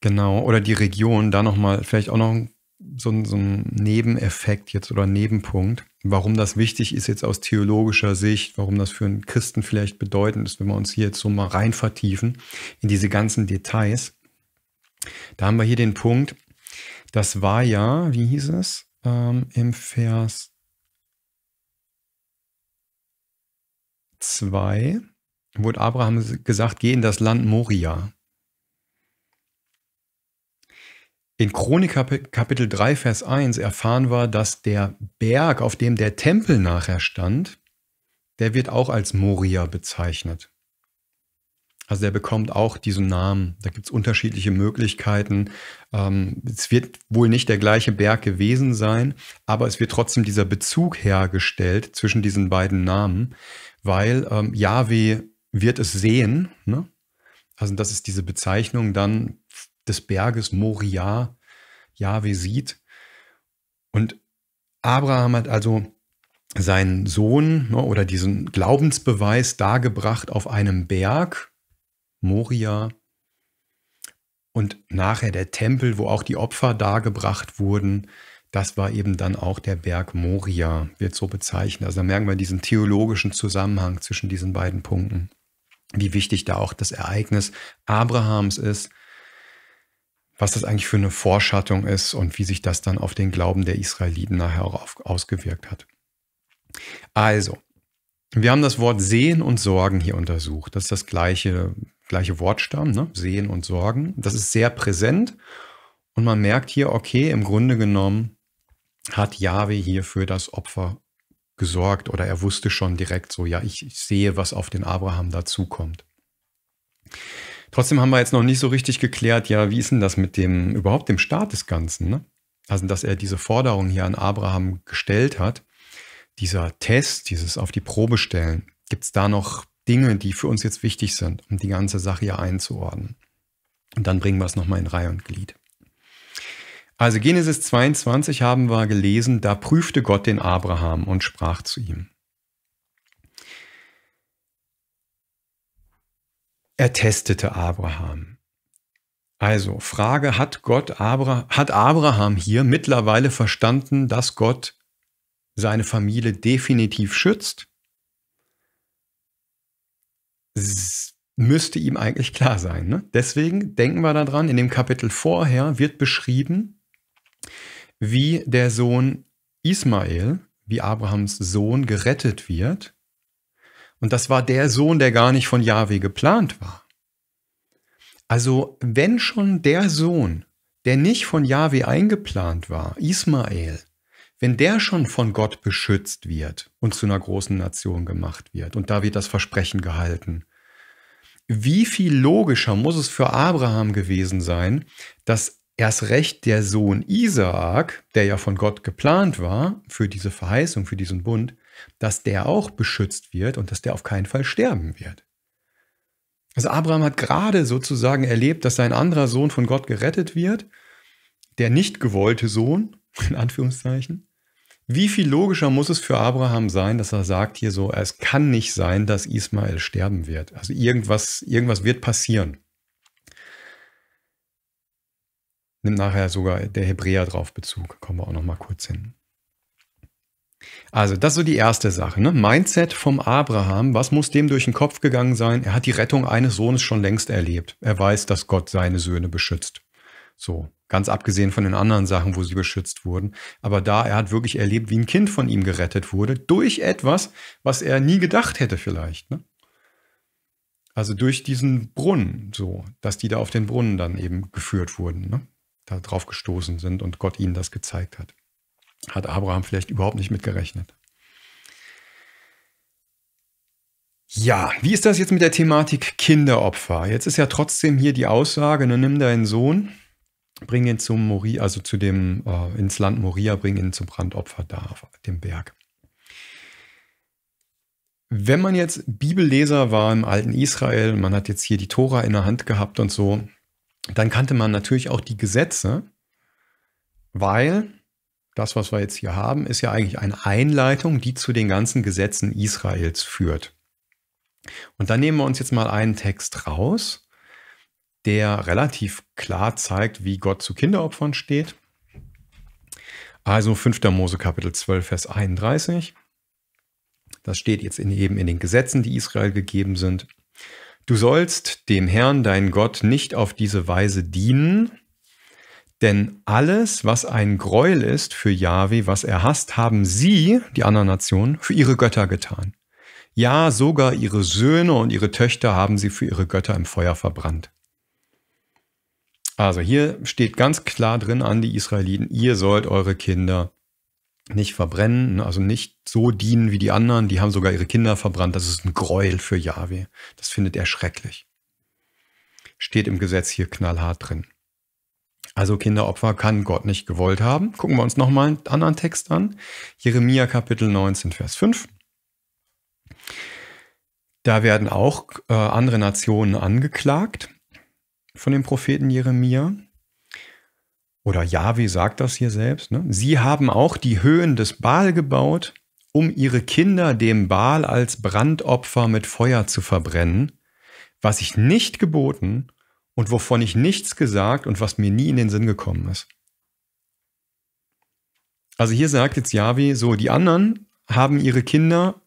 genau, oder die Region, da nochmal, vielleicht auch noch so, so ein Nebeneffekt jetzt oder Nebenpunkt, warum das wichtig ist jetzt aus theologischer Sicht, warum das für einen Christen vielleicht bedeutend ist, wenn wir uns hier jetzt so mal rein vertiefen in diese ganzen Details. Da haben wir hier den Punkt, das war ja, wie hieß es, ähm, im Vers zwei, wurde Abraham gesagt, geh in das Land Moria. In Chroniker Kapitel drei, Vers eins erfahren wir, dass der Berg, auf dem der Tempel nachher stand, der wird auch als Moria bezeichnet. Also der bekommt auch diesen Namen. Da gibt es unterschiedliche Möglichkeiten. Es wird wohl nicht der gleiche Berg gewesen sein, aber es wird trotzdem dieser Bezug hergestellt zwischen diesen beiden Namen, weil ähm, Jahwe wird es sehen. Ne? Also das ist diese Bezeichnung dann des Berges Moria, Jahwe sieht, Und Abraham hat also seinen Sohn oder diesen Glaubensbeweis dargebracht auf einem Berg, Moria, und nachher der Tempel, wo auch die Opfer dargebracht wurden, das war eben dann auch der Berg Moria, wird so bezeichnet. Also da merken wir diesen theologischen Zusammenhang zwischen diesen beiden Punkten, wie wichtig da auch das Ereignis Abrahams ist, was das eigentlich für eine Vorschattung ist und wie sich das dann auf den Glauben der Israeliten nachher auch ausgewirkt hat. Also, wir haben das Wort Sehen und Sorgen hier untersucht. Das ist das gleiche, gleiche Wortstamm, ne? Sehen und Sorgen. Das ist sehr präsent und man merkt hier, okay, im Grunde genommen hat Jahwe hier für das Opfer gesorgt oder er wusste schon direkt so, ja, ich, ich sehe, was auf den Abraham dazukommt. Trotzdem haben wir jetzt noch nicht so richtig geklärt, ja, wie ist denn das mit dem, überhaupt dem Start des Ganzen, ne? Also, dass er diese Forderung hier an Abraham gestellt hat, dieser Test, dieses auf die Probe stellen, gibt es da noch Dinge, die für uns jetzt wichtig sind, um die ganze Sache hier einzuordnen. Und dann bringen wir es nochmal in Reihe und Glied. Also Genesis zweiundzwanzig haben wir gelesen, da prüfte Gott den Abraham und sprach zu ihm. Er testete Abraham. Also Frage, hat Gott Abra- hat Abraham hier mittlerweile verstanden, dass Gott seine Familie definitiv schützt? Das müsste ihm eigentlich klar sein, ne? Deswegen denken wir daran, in dem Kapitel vorher wird beschrieben, wie der Sohn Ismael, wie Abrahams Sohn, gerettet wird. Und das war der Sohn, der gar nicht von Jahwe geplant war. Also wenn schon der Sohn, der nicht von Jahwe eingeplant war, Ismael, wenn der schon von Gott beschützt wird und zu einer großen Nation gemacht wird und da wird das Versprechen gehalten, wie viel logischer muss es für Abraham gewesen sein, dass erst recht der Sohn Isaak, der ja von Gott geplant war für diese Verheißung, für diesen Bund, dass der auch beschützt wird und dass der auf keinen Fall sterben wird. Also Abraham hat gerade sozusagen erlebt, dass sein anderer Sohn von Gott gerettet wird, der nicht gewollte Sohn, in Anführungszeichen. Wie viel logischer muss es für Abraham sein, dass er sagt hier so, es kann nicht sein, dass Ismael sterben wird. Also irgendwas, irgendwas wird passieren. Nimmt nachher sogar der Hebräer drauf Bezug. Kommen wir auch noch mal kurz hin. Also das ist so die erste Sache, ne? Mindset vom Abraham. Was muss dem durch den Kopf gegangen sein? Er hat die Rettung eines Sohnes schon längst erlebt. Er weiß, dass Gott seine Söhne beschützt. So, ganz abgesehen von den anderen Sachen, wo sie beschützt wurden. Aber da, er hat wirklich erlebt, wie ein Kind von ihm gerettet wurde, durch etwas, was er nie gedacht hätte vielleicht, ne? Also durch diesen Brunnen, so, dass die da auf den Brunnen dann eben geführt wurden, ne? Da drauf gestoßen sind und Gott ihnen das gezeigt hat. Hat Abraham vielleicht überhaupt nicht mitgerechnet. Ja, wie ist das jetzt mit der Thematik Kinderopfer? Jetzt ist ja trotzdem hier die Aussage, ne, nimm deinen Sohn, bring ihn zum Moria, also zu dem, äh, ins Land Moria, bring ihn zum Brandopfer da auf dem Berg. Wenn man jetzt Bibelleser war im alten Israel, man hat jetzt hier die Tora in der Hand gehabt und so, dann kannte man natürlich auch die Gesetze, weil das, was wir jetzt hier haben, ist ja eigentlich eine Einleitung, die zu den ganzen Gesetzen Israels führt. Und dann nehmen wir uns jetzt mal einen Text raus, der relativ klar zeigt, wie Gott zu Kinderopfern steht. Also fünfter Mose Kapitel zwölf, Vers einunddreißig. Das steht jetzt in, eben in den Gesetzen, die Israel gegeben sind. Du sollst dem Herrn, deinen Gott, nicht auf diese Weise dienen, denn alles, was ein Gräuel ist für Jahwe, was er hasst, haben sie, die anderen Nationen, für ihre Götter getan. Ja, sogar ihre Söhne und ihre Töchter haben sie für ihre Götter im Feuer verbrannt. Also hier steht ganz klar drin an die Israeliten, ihr sollt eure Kinder nicht verbrennen, also nicht so dienen wie die anderen, die haben sogar ihre Kinder verbrannt, das ist ein Gräuel für Jahwe. Das findet er schrecklich. Steht im Gesetz hier knallhart drin. Also Kinderopfer kann Gott nicht gewollt haben. Gucken wir uns nochmal einen anderen Text an. Jeremia Kapitel neunzehn, Vers fünf. Da werden auch äh, andere Nationen angeklagt von dem Propheten Jeremia. oder Jahwe sagt das hier selbst, ne? Sie haben auch die Höhen des Baal gebaut, um ihre Kinder dem Baal als Brandopfer mit Feuer zu verbrennen, was ich nicht geboten und wovon ich nichts gesagt und was mir nie in den Sinn gekommen ist. Also hier sagt jetzt Jahwe, so die anderen haben ihre Kinder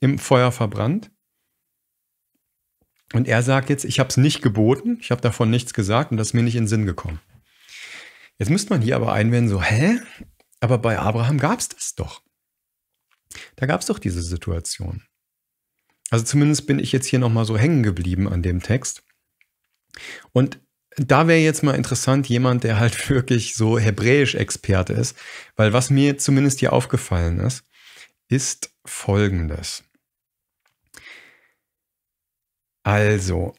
im Feuer verbrannt. Und er sagt jetzt, ich habe es nicht geboten, ich habe davon nichts gesagt und das ist mir nicht in den Sinn gekommen. Jetzt müsste man hier aber einwenden, so, hä? Aber bei Abraham gab es das doch. Da gab es doch diese Situation. Also zumindest bin ich jetzt hier nochmal so hängen geblieben an dem Text. Und da wäre jetzt mal interessant jemand, der halt wirklich so Hebräisch-Experte ist, weil was mir zumindest hier aufgefallen ist, ist Folgendes. Also,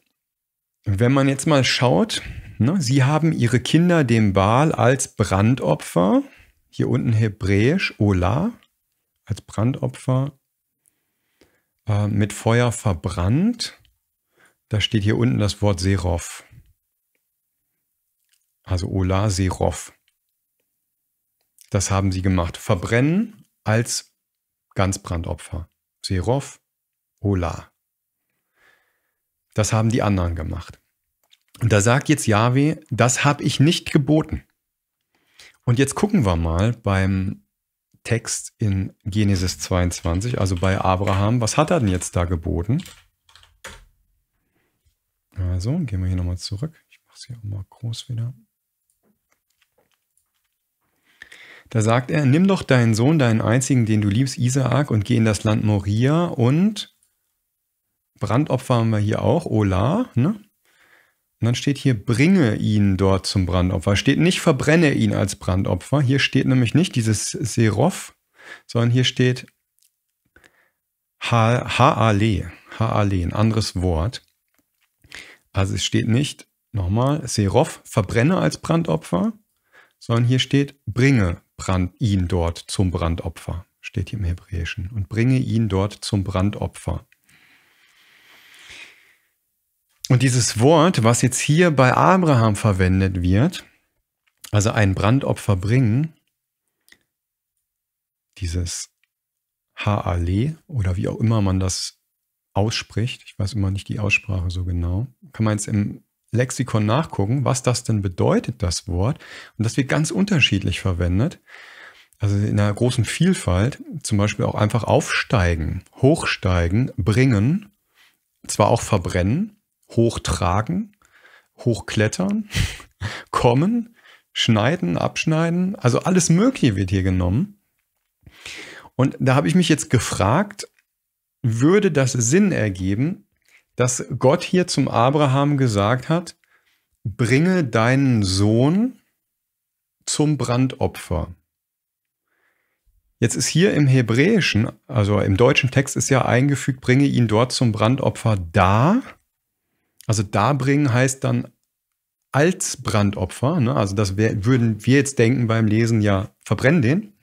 wenn man jetzt mal schaut, ne, sie haben ihre Kinder dem Baal als Brandopfer, hier unten hebräisch, Ola, als Brandopfer äh, mit Feuer verbrannt. Da steht hier unten das Wort Serov. Also Ola Serov. Das haben sie gemacht. Verbrennen als Ganzbrandopfer. Serov, Ola. Das haben die anderen gemacht. Und da sagt jetzt Jahwe, das habe ich nicht geboten. Und jetzt gucken wir mal beim Text in Genesis zweiundzwanzig, also bei Abraham. Was hat er denn jetzt da geboten? Also, gehen wir hier nochmal zurück. Ich mache es hier auch mal groß wieder. Da sagt er, nimm doch deinen Sohn, deinen einzigen, den du liebst, Isaak, und geh in das Land Moria und... Brandopfer haben wir hier auch, Ola, ne? Und dann steht hier, bringe ihn dort zum Brandopfer. Steht nicht, verbrenne ihn als Brandopfer. Hier steht nämlich nicht dieses Serov, sondern hier steht Ha'ale, Ha'ale, ein anderes Wort. Also es steht nicht, nochmal, Serov, verbrenne als Brandopfer, sondern hier steht, bringe Brand, ihn dort zum Brandopfer. Steht hier im Hebräischen. Und bringe ihn dort zum Brandopfer. Und dieses Wort, was jetzt hier bei Abraham verwendet wird, also ein Brandopfer bringen, dieses Ha'ale oder wie auch immer man das ausspricht, ich weiß immer nicht die Aussprache so genau, kann man jetzt im Lexikon nachgucken, was das denn bedeutet, das Wort. Und das wird ganz unterschiedlich verwendet, also in einer großen Vielfalt, zum Beispiel auch einfach aufsteigen, hochsteigen, bringen, zwar auch verbrennen, hochtragen, hochklettern, kommen, schneiden, abschneiden. Also alles Mögliche wird hier genommen. Und da habe ich mich jetzt gefragt, würde das Sinn ergeben, dass Gott hier zum Abraham gesagt hat, bringe deinen Sohn zum Brandopfer. Jetzt ist hier im Hebräischen, also im deutschen Text ist ja eingefügt, bringe ihn dort zum Brandopfer dar. Also darbringen heißt dann als Brandopfer, ne? Also das wär, würden wir jetzt denken beim Lesen, ja, verbrennen den.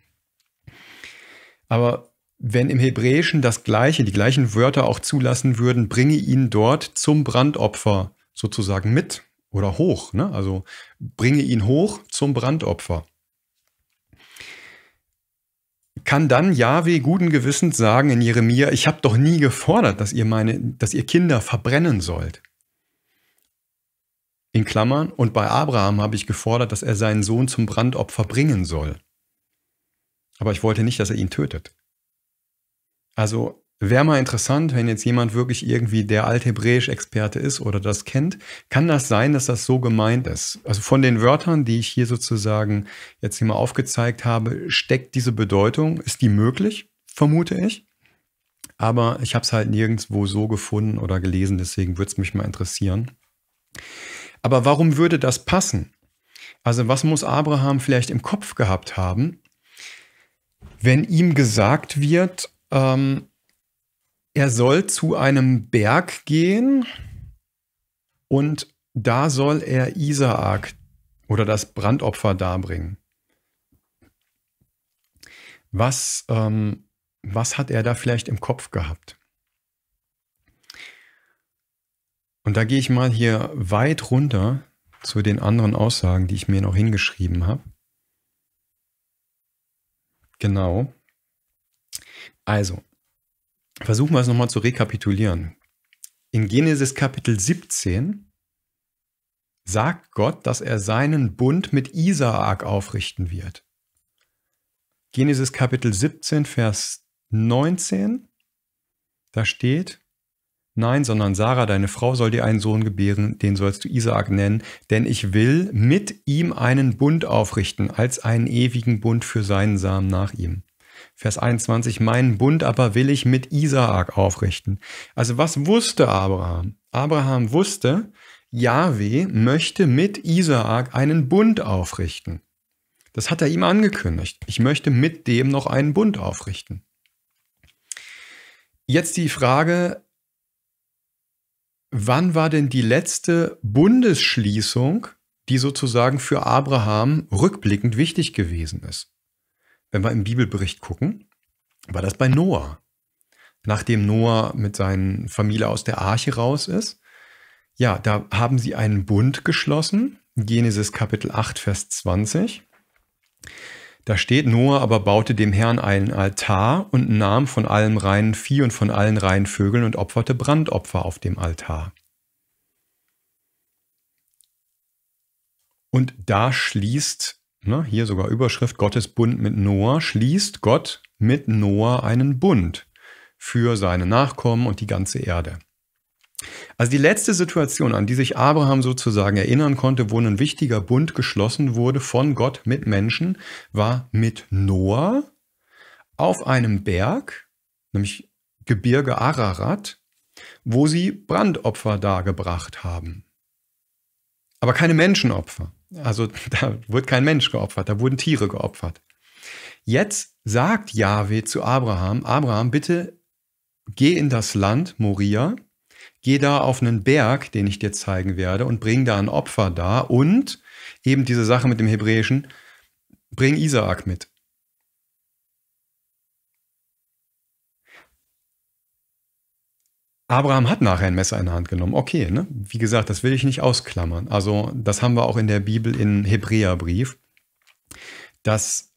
Aber wenn im Hebräischen das Gleiche, die gleichen Wörter auch zulassen würden, bringe ihn dort zum Brandopfer sozusagen mit oder hoch, ne? Also bringe ihn hoch zum Brandopfer. Kann dann Jahwe guten Gewissens sagen in Jeremia, ich habe doch nie gefordert, dass ihr, meine, dass ihr Kinder verbrennen sollt. In Klammern, und bei Abraham habe ich gefordert, dass er seinen Sohn zum Brandopfer bringen soll. Aber ich wollte nicht, dass er ihn tötet. Also wäre mal interessant, wenn jetzt jemand wirklich irgendwie der Althebräisch-Experte ist oder das kennt, kann das sein, dass das so gemeint ist? Also von den Wörtern, die ich hier sozusagen jetzt hier mal aufgezeigt habe, steckt diese Bedeutung, ist die möglich, vermute ich. Aber ich habe es halt nirgendwo so gefunden oder gelesen, deswegen würde es mich mal interessieren. Aber warum würde das passen? Also was muss Abraham vielleicht im Kopf gehabt haben, wenn ihm gesagt wird, ähm, er soll zu einem Berg gehen und da soll er Isaak oder das Brandopfer darbringen. Was, ähm, was hat er da vielleicht im Kopf gehabt? Und da gehe ich mal hier weit runter zu den anderen Aussagen, die ich mir noch hingeschrieben habe. Genau. Also, versuchen wir es nochmal zu rekapitulieren. In Genesis Kapitel siebzehn sagt Gott, dass er seinen Bund mit Isaak aufrichten wird. Genesis Kapitel siebzehn, Vers neunzehn, da steht: Nein, sondern Sarah, deine Frau, soll dir einen Sohn gebären, den sollst du Isaak nennen, denn ich will mit ihm einen Bund aufrichten, als einen ewigen Bund für seinen Samen nach ihm. Vers einundzwanzig, meinen Bund aber will ich mit Isaak aufrichten. Also was wusste Abraham? Abraham wusste, Jahwe möchte mit Isaak einen Bund aufrichten. Das hat er ihm angekündigt. Ich möchte mit dem noch einen Bund aufrichten. Jetzt die Frage, wann war denn die letzte Bundesschließung, die sozusagen für Abraham rückblickend wichtig gewesen ist? Wenn wir im Bibelbericht gucken, war das bei Noah. Nachdem Noah mit seiner Familie aus der Arche raus ist, ja, da haben sie einen Bund geschlossen. Genesis Kapitel acht, Vers zwanzig. Da steht, Noah aber baute dem Herrn einen Altar und nahm von allem reinen Vieh und von allen reinen Vögeln und opferte Brandopfer auf dem Altar. Und da schließt, na, hier sogar Überschrift, Gottes Bund mit Noah, schließt Gott mit Noah einen Bund für seine Nachkommen und die ganze Erde. Also die letzte Situation, an die sich Abraham sozusagen erinnern konnte, wo ein wichtiger Bund geschlossen wurde von Gott mit Menschen, war mit Noah auf einem Berg, nämlich Gebirge Ararat, wo sie Brandopfer dargebracht haben. Aber keine Menschenopfer. Also da wird kein Mensch geopfert, da wurden Tiere geopfert. Jetzt sagt Jahwe zu Abraham, Abraham, bitte geh in das Land Moria, geh da auf einen Berg, den ich dir zeigen werde, und bring da ein Opfer dar und eben diese Sache mit dem Hebräischen, bring Isaak mit. Abraham hat nachher ein Messer in die Hand genommen. Okay, ne? Wie gesagt, das will ich nicht ausklammern. Also das haben wir auch in der Bibel im Hebräerbrief, dass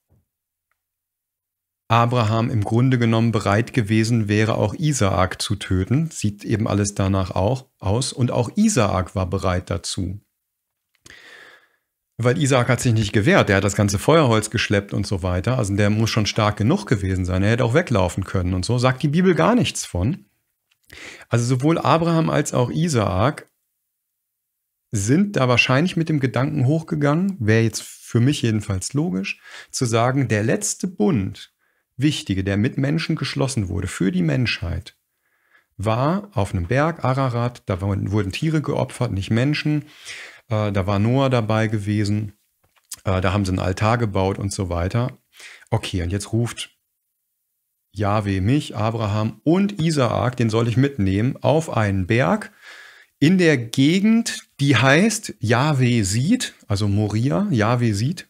Abraham im Grunde genommen bereit gewesen wäre, auch Isaak zu töten. Sieht eben alles danach auch aus. Und auch Isaak war bereit dazu. Weil Isaak hat sich nicht gewehrt. Er hat das ganze Feuerholz geschleppt und so weiter. Also der muss schon stark genug gewesen sein. Er hätte auch weglaufen können und so. Sagt die Bibel gar nichts von. Also sowohl Abraham als auch Isaak sind da wahrscheinlich mit dem Gedanken hochgegangen, wäre jetzt für mich jedenfalls logisch, zu sagen, der letzte Bund, wichtige, der mit Menschen geschlossen wurde, für die Menschheit, war auf einem Berg Ararat, da wurden Tiere geopfert, nicht Menschen, da war Noah dabei gewesen, da haben sie einen Altar gebaut und so weiter. Okay, und jetzt ruft Jahwe mich, Abraham und Isaak, den soll ich mitnehmen, auf einen Berg in der Gegend, die heißt Jahwe sieht, also Moria, Jahwe sieht.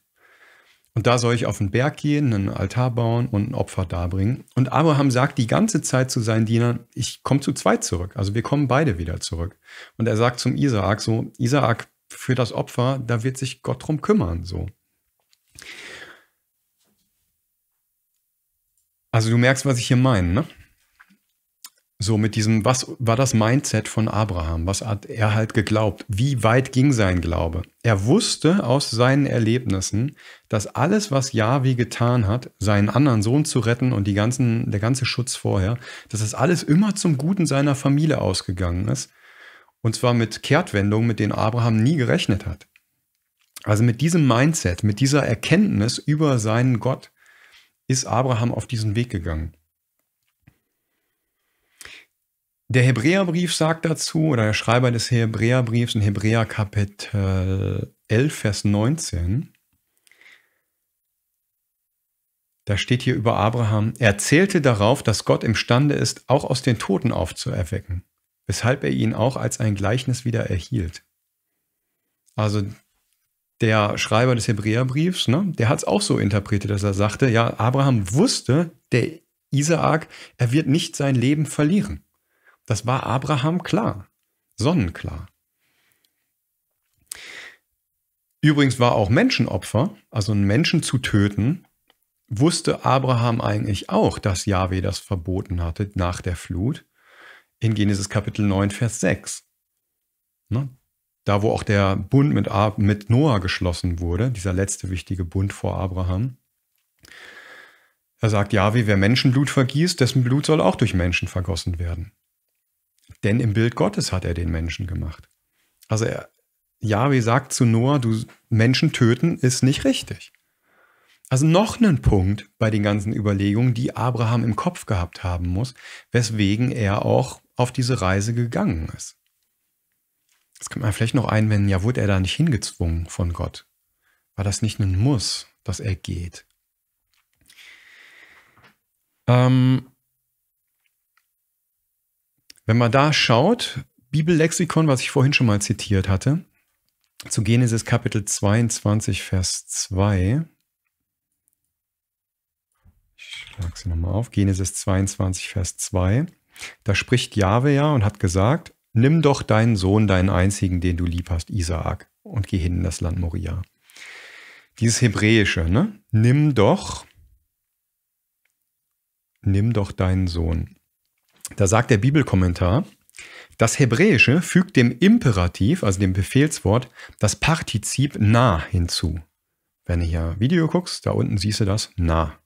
Und da soll ich auf den Berg gehen, einen Altar bauen und ein Opfer darbringen. Und Abraham sagt die ganze Zeit zu seinen Dienern, ich komme zu zweit zurück, also wir kommen beide wieder zurück. Und er sagt zum Isaak so, Isaak, für das Opfer, da wird sich Gott drum kümmern, so. Also du merkst, was ich hier meine, ne? So mit diesem, was war das Mindset von Abraham? Was hat er halt geglaubt? Wie weit ging sein Glaube? Er wusste aus seinen Erlebnissen, dass alles, was Jahwe getan hat, seinen anderen Sohn zu retten und die ganzen, der ganze Schutz vorher, dass das alles immer zum Guten seiner Familie ausgegangen ist. Und zwar mit Kehrtwendungen, mit denen Abraham nie gerechnet hat. Also mit diesem Mindset, mit dieser Erkenntnis über seinen Gott, ist Abraham auf diesen Weg gegangen. Der Hebräerbrief sagt dazu, oder der Schreiber des Hebräerbriefs in Hebräer Kapitel elf, Vers neunzehn, da steht hier über Abraham, er zählte darauf, dass Gott imstande ist, auch aus den Toten aufzuerwecken, weshalb er ihn auch als ein Gleichnis wieder erhielt. Also der Schreiber des Hebräerbriefs, ne, der hat es auch so interpretiert, dass er sagte, ja, Abraham wusste, der Isaak, er wird nicht sein Leben verlieren. Das war Abraham klar, sonnenklar. Übrigens war auch Menschenopfer, also einen Menschen zu töten, wusste Abraham eigentlich auch, dass Jahwe das verboten hatte nach der Flut. In Genesis Kapitel neun, Vers sechs. Ne? Da, wo auch der Bund mit, Ab mit Noah geschlossen wurde, dieser letzte wichtige Bund vor Abraham. Da sagt Jahwe, wer Menschenblut vergießt, dessen Blut soll auch durch Menschen vergossen werden. Denn im Bild Gottes hat er den Menschen gemacht. Also er, Jahwe sagt zu Noah, du, Menschen töten ist nicht richtig. Also noch ein Punkt bei den ganzen Überlegungen, die Abraham im Kopf gehabt haben muss, weswegen er auch auf diese Reise gegangen ist. Jetzt könnte man vielleicht noch einwenden, ja, wurde er da nicht hingezwungen von Gott? War das nicht ein Muss, dass er geht? Ähm, wenn man da schaut, Bibellexikon, was ich vorhin schon mal zitiert hatte, zu Genesis Kapitel zweiundzwanzig, Vers zwei. Ich schlage sie nochmal auf. Genesis zweiundzwanzig, Vers zwei. Da spricht Jahwe ja und hat gesagt, nimm doch deinen Sohn, deinen einzigen, den du lieb hast, Isaak, und geh hin in das Land Moria. Dieses Hebräische, ne? Nimm doch, nimm doch deinen Sohn. Da sagt der Bibelkommentar, das Hebräische fügt dem Imperativ, also dem Befehlswort, das Partizip nah hinzu. Wenn du hier Video guckst, da unten siehst du das nah.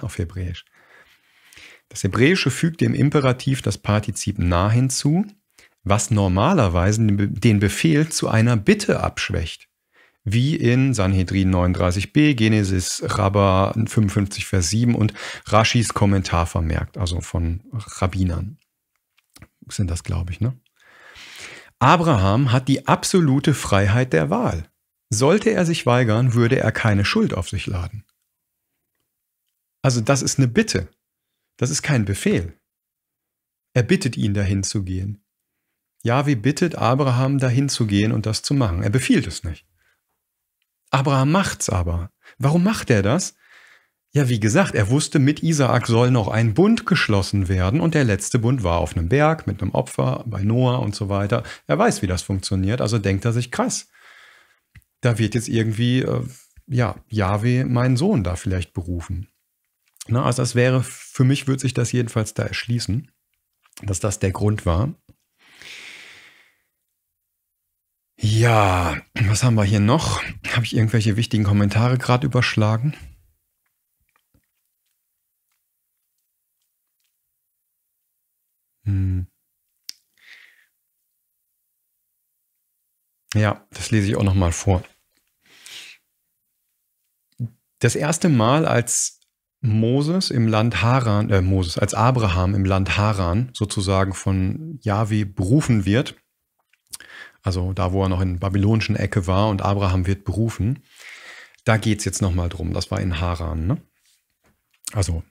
Auf Hebräisch. Das Hebräische fügt dem Imperativ das Partizip nah hinzu, was normalerweise den Befehl zu einer Bitte abschwächt, wie in Sanhedrin neununddreißig b, Genesis Rabbah fünfundfünfzig, Vers sieben und Raschis Kommentar vermerkt, also von Rabbinern. Sind das, glaube ich, ne? Abraham hat die absolute Freiheit der Wahl. Sollte er sich weigern, würde er keine Schuld auf sich laden. Also das ist eine Bitte. Das ist kein Befehl. Er bittet ihn, dahin zu gehen. Jahwe bittet Abraham, dahin zu gehen und das zu machen. Er befiehlt es nicht. Abraham macht's aber. Warum macht er das? Ja, wie gesagt, er wusste, mit Isaak soll noch ein Bund geschlossen werden und der letzte Bund war auf einem Berg mit einem Opfer, bei Noah und so weiter. Er weiß, wie das funktioniert, also denkt er sich, krass, da wird jetzt irgendwie, äh, ja, Jahwe meinen Sohn da vielleicht berufen. Na, also das wäre, für mich würde sich das jedenfalls da erschließen, dass das der Grund war. Ja, was haben wir hier noch? Habe ich irgendwelche wichtigen Kommentare gerade überschlagen? Hm. Ja, das lese ich auch nochmal vor. Das erste Mal, als Moses im Land Haran, äh, Moses, als Abraham im Land Haran sozusagen von Jahwe berufen wird, also da, wo er noch in babylonischen Ecke war und Abraham wird berufen, da geht es jetzt nochmal drum. Das war in Haran, ne? Also,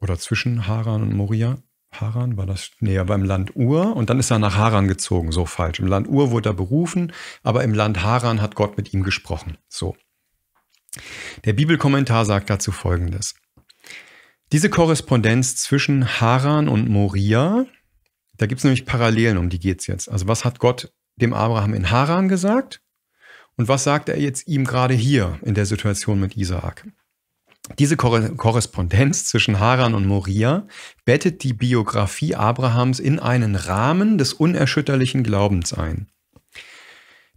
oder zwischen Haran und Moria. Haran war das, nee, beim Land Ur und dann ist er nach Haran gezogen, so falsch. Im Land Ur wurde er berufen, aber im Land Haran hat Gott mit ihm gesprochen, so. Der Bibelkommentar sagt dazu Folgendes. Diese Korrespondenz zwischen Haran und Moria, da gibt es nämlich Parallelen, um die geht es jetzt. Also was hat Gott dem Abraham in Haran gesagt und was sagt er jetzt ihm gerade hier in der Situation mit Isaak? Diese Korrespondenz zwischen Haran und Moria bettet die Biografie Abrahams in einen Rahmen des unerschütterlichen Glaubens ein.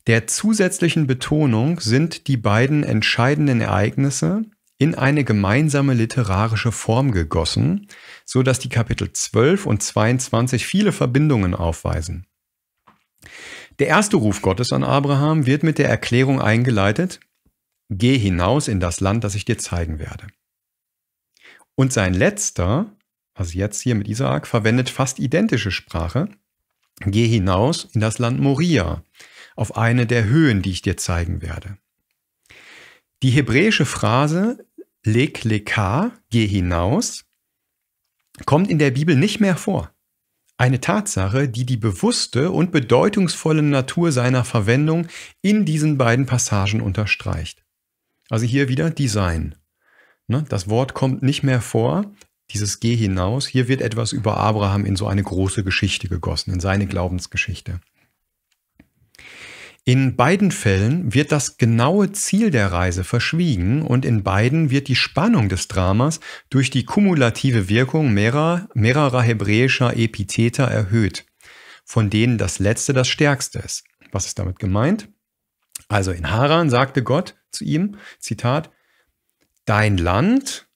Der zusätzlichen Betonung sind die beiden entscheidenden Ereignisse in eine gemeinsame literarische Form gegossen, so dass die Kapitel zwölf und zweiundzwanzig viele Verbindungen aufweisen. Der erste Ruf Gottes an Abraham wird mit der Erklärung eingeleitet, geh hinaus in das Land, das ich dir zeigen werde. Und sein letzter, also jetzt hier mit Isaak, verwendet fast identische Sprache, geh hinaus in das Land Moria, auf eine der Höhen, die ich dir zeigen werde. Die hebräische Phrase lek leka, geh hinaus, kommt in der Bibel nicht mehr vor. Eine Tatsache, die die bewusste und bedeutungsvolle Natur seiner Verwendung in diesen beiden Passagen unterstreicht. Also hier wieder Design. Das Wort kommt nicht mehr vor, dieses geh hinaus. Hier wird etwas über Abraham in so eine große Geschichte gegossen, in seine Glaubensgeschichte. In beiden Fällen wird das genaue Ziel der Reise verschwiegen und in beiden wird die Spannung des Dramas durch die kumulative Wirkung mehrerer, mehrerer hebräischer Epitheter erhöht, von denen das letzte das stärkste ist. Was ist damit gemeint? Also in Haran sagte Gott zu ihm, Zitat, dein Land,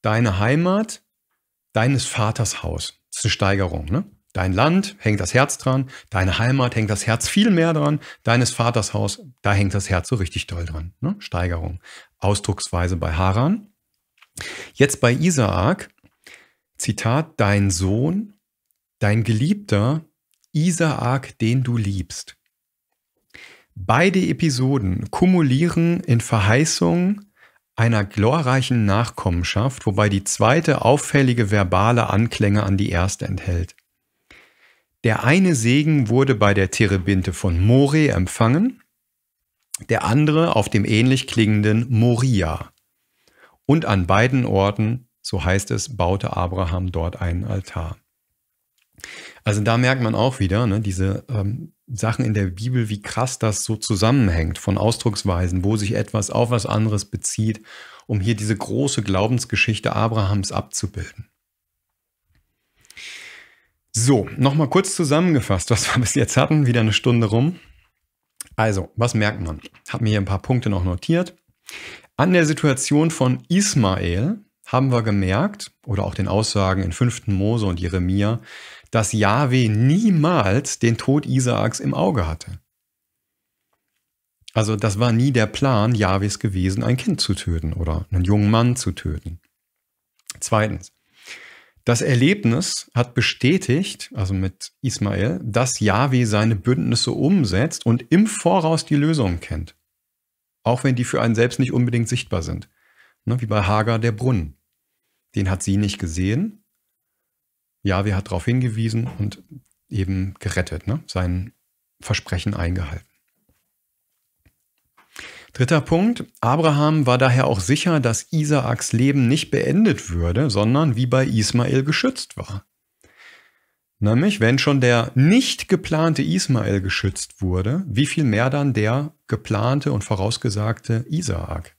deine Heimat, deines Vaters Haus. Das ist eine Steigerung, ne? Dein Land hängt das Herz dran, deine Heimat hängt das Herz viel mehr dran, deines Vaters Haus, da hängt das Herz so richtig doll dran. Ne? Steigerung. Ausdrucksweise bei Haran. Jetzt bei Isaak, Zitat, dein Sohn, dein Geliebter, Isaak, den du liebst. Beide Episoden kumulieren in Verheißung einer glorreichen Nachkommenschaft, wobei die zweite auffällige verbale Anklänge an die erste enthält. Der eine Segen wurde bei der Terebinte von More empfangen, der andere auf dem ähnlich klingenden Moria. Und an beiden Orten, so heißt es, baute Abraham dort einen Altar. Also da merkt man auch wieder, ne, diese ähm, Sachen in der Bibel, wie krass das so zusammenhängt von Ausdrucksweisen, wo sich etwas auf was anderes bezieht, um hier diese große Glaubensgeschichte Abrahams abzubilden. So, nochmal kurz zusammengefasst, was wir bis jetzt hatten, wieder eine Stunde rum. Also, was merkt man? Ich habe mir hier ein paar Punkte noch notiert. An der Situation von Ismael haben wir gemerkt, oder auch den Aussagen in fünften Mose und Jeremia, dass Jahwe niemals den Tod Isaaks im Auge hatte. Also das war nie der Plan Jahwes gewesen, ein Kind zu töten oder einen jungen Mann zu töten. Zweitens. Das Erlebnis hat bestätigt, also mit Ismael, dass Jahwe seine Bündnisse umsetzt und im Voraus die Lösungen kennt. Auch wenn die für einen selbst nicht unbedingt sichtbar sind. Ne, wie bei Hagar der Brunnen. Den hat sie nicht gesehen. Jahwe hat darauf hingewiesen und eben gerettet, ne, sein Versprechen eingehalten. Dritter Punkt, Abraham war daher auch sicher, dass Isaaks Leben nicht beendet würde, sondern wie bei Ismael geschützt war. Nämlich, wenn schon der nicht geplante Ismael geschützt wurde, wie viel mehr dann der geplante und vorausgesagte Isaak?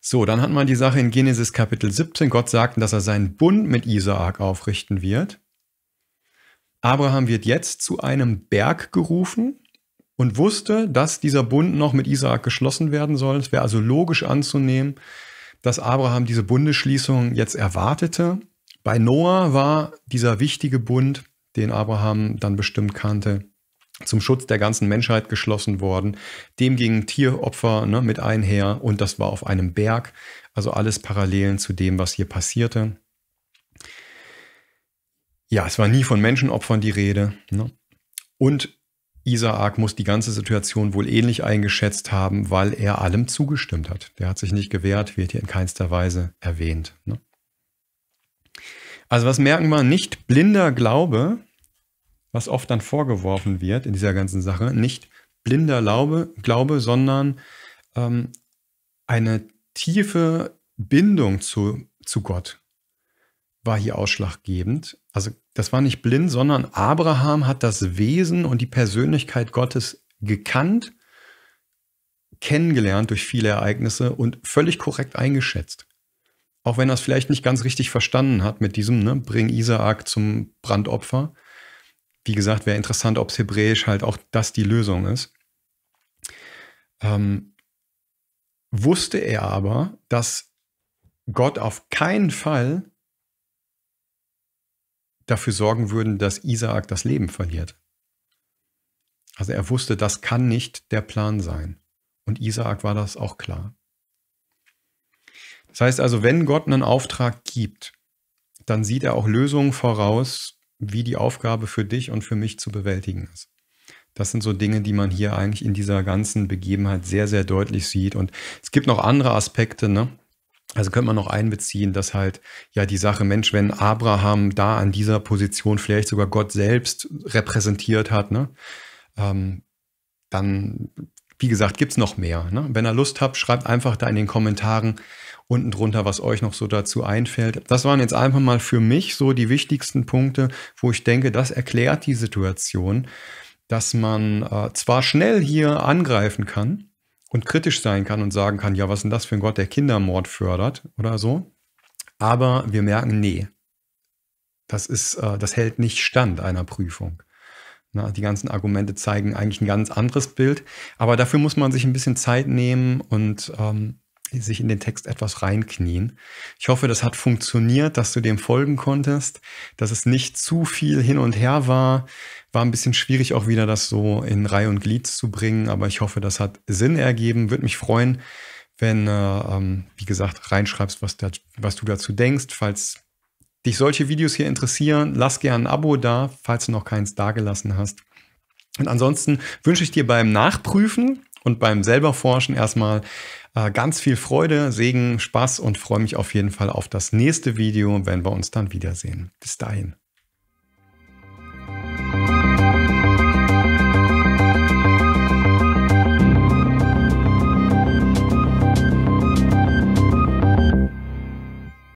So, dann hat man die Sache in Genesis Kapitel siebzehn. Gott sagt, dass er seinen Bund mit Isaak aufrichten wird. Abraham wird jetzt zu einem Berg gerufen und wusste, dass dieser Bund noch mit Isaak geschlossen werden soll. Es wäre also logisch anzunehmen, dass Abraham diese Bundesschließung jetzt erwartete. Bei Noah war dieser wichtige Bund, den Abraham dann bestimmt kannte, zum Schutz der ganzen Menschheit geschlossen worden. Dem gingen Tieropfer, ne, mit einher und das war auf einem Berg. Also alles Parallelen zu dem, was hier passierte. Ja, es war nie von Menschenopfern die Rede. Ne? Und Isaak muss die ganze Situation wohl ähnlich eingeschätzt haben, weil er allem zugestimmt hat. Der hat sich nicht gewehrt, wird hier in keinster Weise erwähnt. Ne? Also was merken wir? Nicht blinder Glaube, was oft dann vorgeworfen wird in dieser ganzen Sache, nicht blinder Glaube, Glaube sondern ähm, eine tiefe Bindung zu, zu Gott war hier ausschlaggebend. Also das war nicht blind, sondern Abraham hat das Wesen und die Persönlichkeit Gottes gekannt, kennengelernt durch viele Ereignisse und völlig korrekt eingeschätzt. Auch wenn er es vielleicht nicht ganz richtig verstanden hat mit diesem, ne, bring Isaak zum Brandopfer. Wie gesagt, wäre interessant, ob es hebräisch halt auch das die Lösung ist. Ähm, wusste er aber, dass Gott auf keinen Fall dafür sorgen würde, dass Isaak das Leben verliert. Also er wusste, das kann nicht der Plan sein. Und Isaak war das auch klar. Das heißt also, wenn Gott einen Auftrag gibt, dann sieht er auch Lösungen voraus, wie die Aufgabe für dich und für mich zu bewältigen ist. Das sind so Dinge, die man hier eigentlich in dieser ganzen Begebenheit sehr, sehr deutlich sieht. Und es gibt noch andere Aspekte, ne? Also könnte man noch einbeziehen, dass halt ja die Sache, Mensch, wenn Abraham da an dieser Position vielleicht sogar Gott selbst repräsentiert hat, ne? ähm, dann, wie gesagt, gibt es noch mehr. Ne? Wenn ihr Lust habt, schreibt einfach da in den Kommentaren unten drunter, was euch noch so dazu einfällt. Das waren jetzt einfach mal für mich so die wichtigsten Punkte, wo ich denke, das erklärt die Situation. dass man äh, zwar schnell hier angreifen kann und kritisch sein kann und sagen kann, ja, was ist denn das für ein Gott, der Kindermord fördert oder so, aber wir merken, nee, das ist, äh, das hält nicht stand einer Prüfung. Na, die ganzen Argumente zeigen eigentlich ein ganz anderes Bild, aber dafür muss man sich ein bisschen Zeit nehmen und ähm, sich in den Text etwas reinknien. Ich hoffe, das hat funktioniert, dass du dem folgen konntest, dass es nicht zu viel hin und her war. War ein bisschen schwierig, auch wieder das so in Reihe und Glied zu bringen, aber ich hoffe, das hat Sinn ergeben. Würde mich freuen, wenn, äh, wie gesagt, reinschreibst, was, da, was du dazu denkst. Falls dich solche Videos hier interessieren, lass gerne ein Abo da, falls du noch keins dagelassen hast. Und ansonsten wünsche ich dir beim Nachprüfen und beim selber Forschen erstmal äh, ganz viel Freude, Segen, Spaß und freue mich auf jeden Fall auf das nächste Video, wenn wir uns dann wiedersehen. Bis dahin.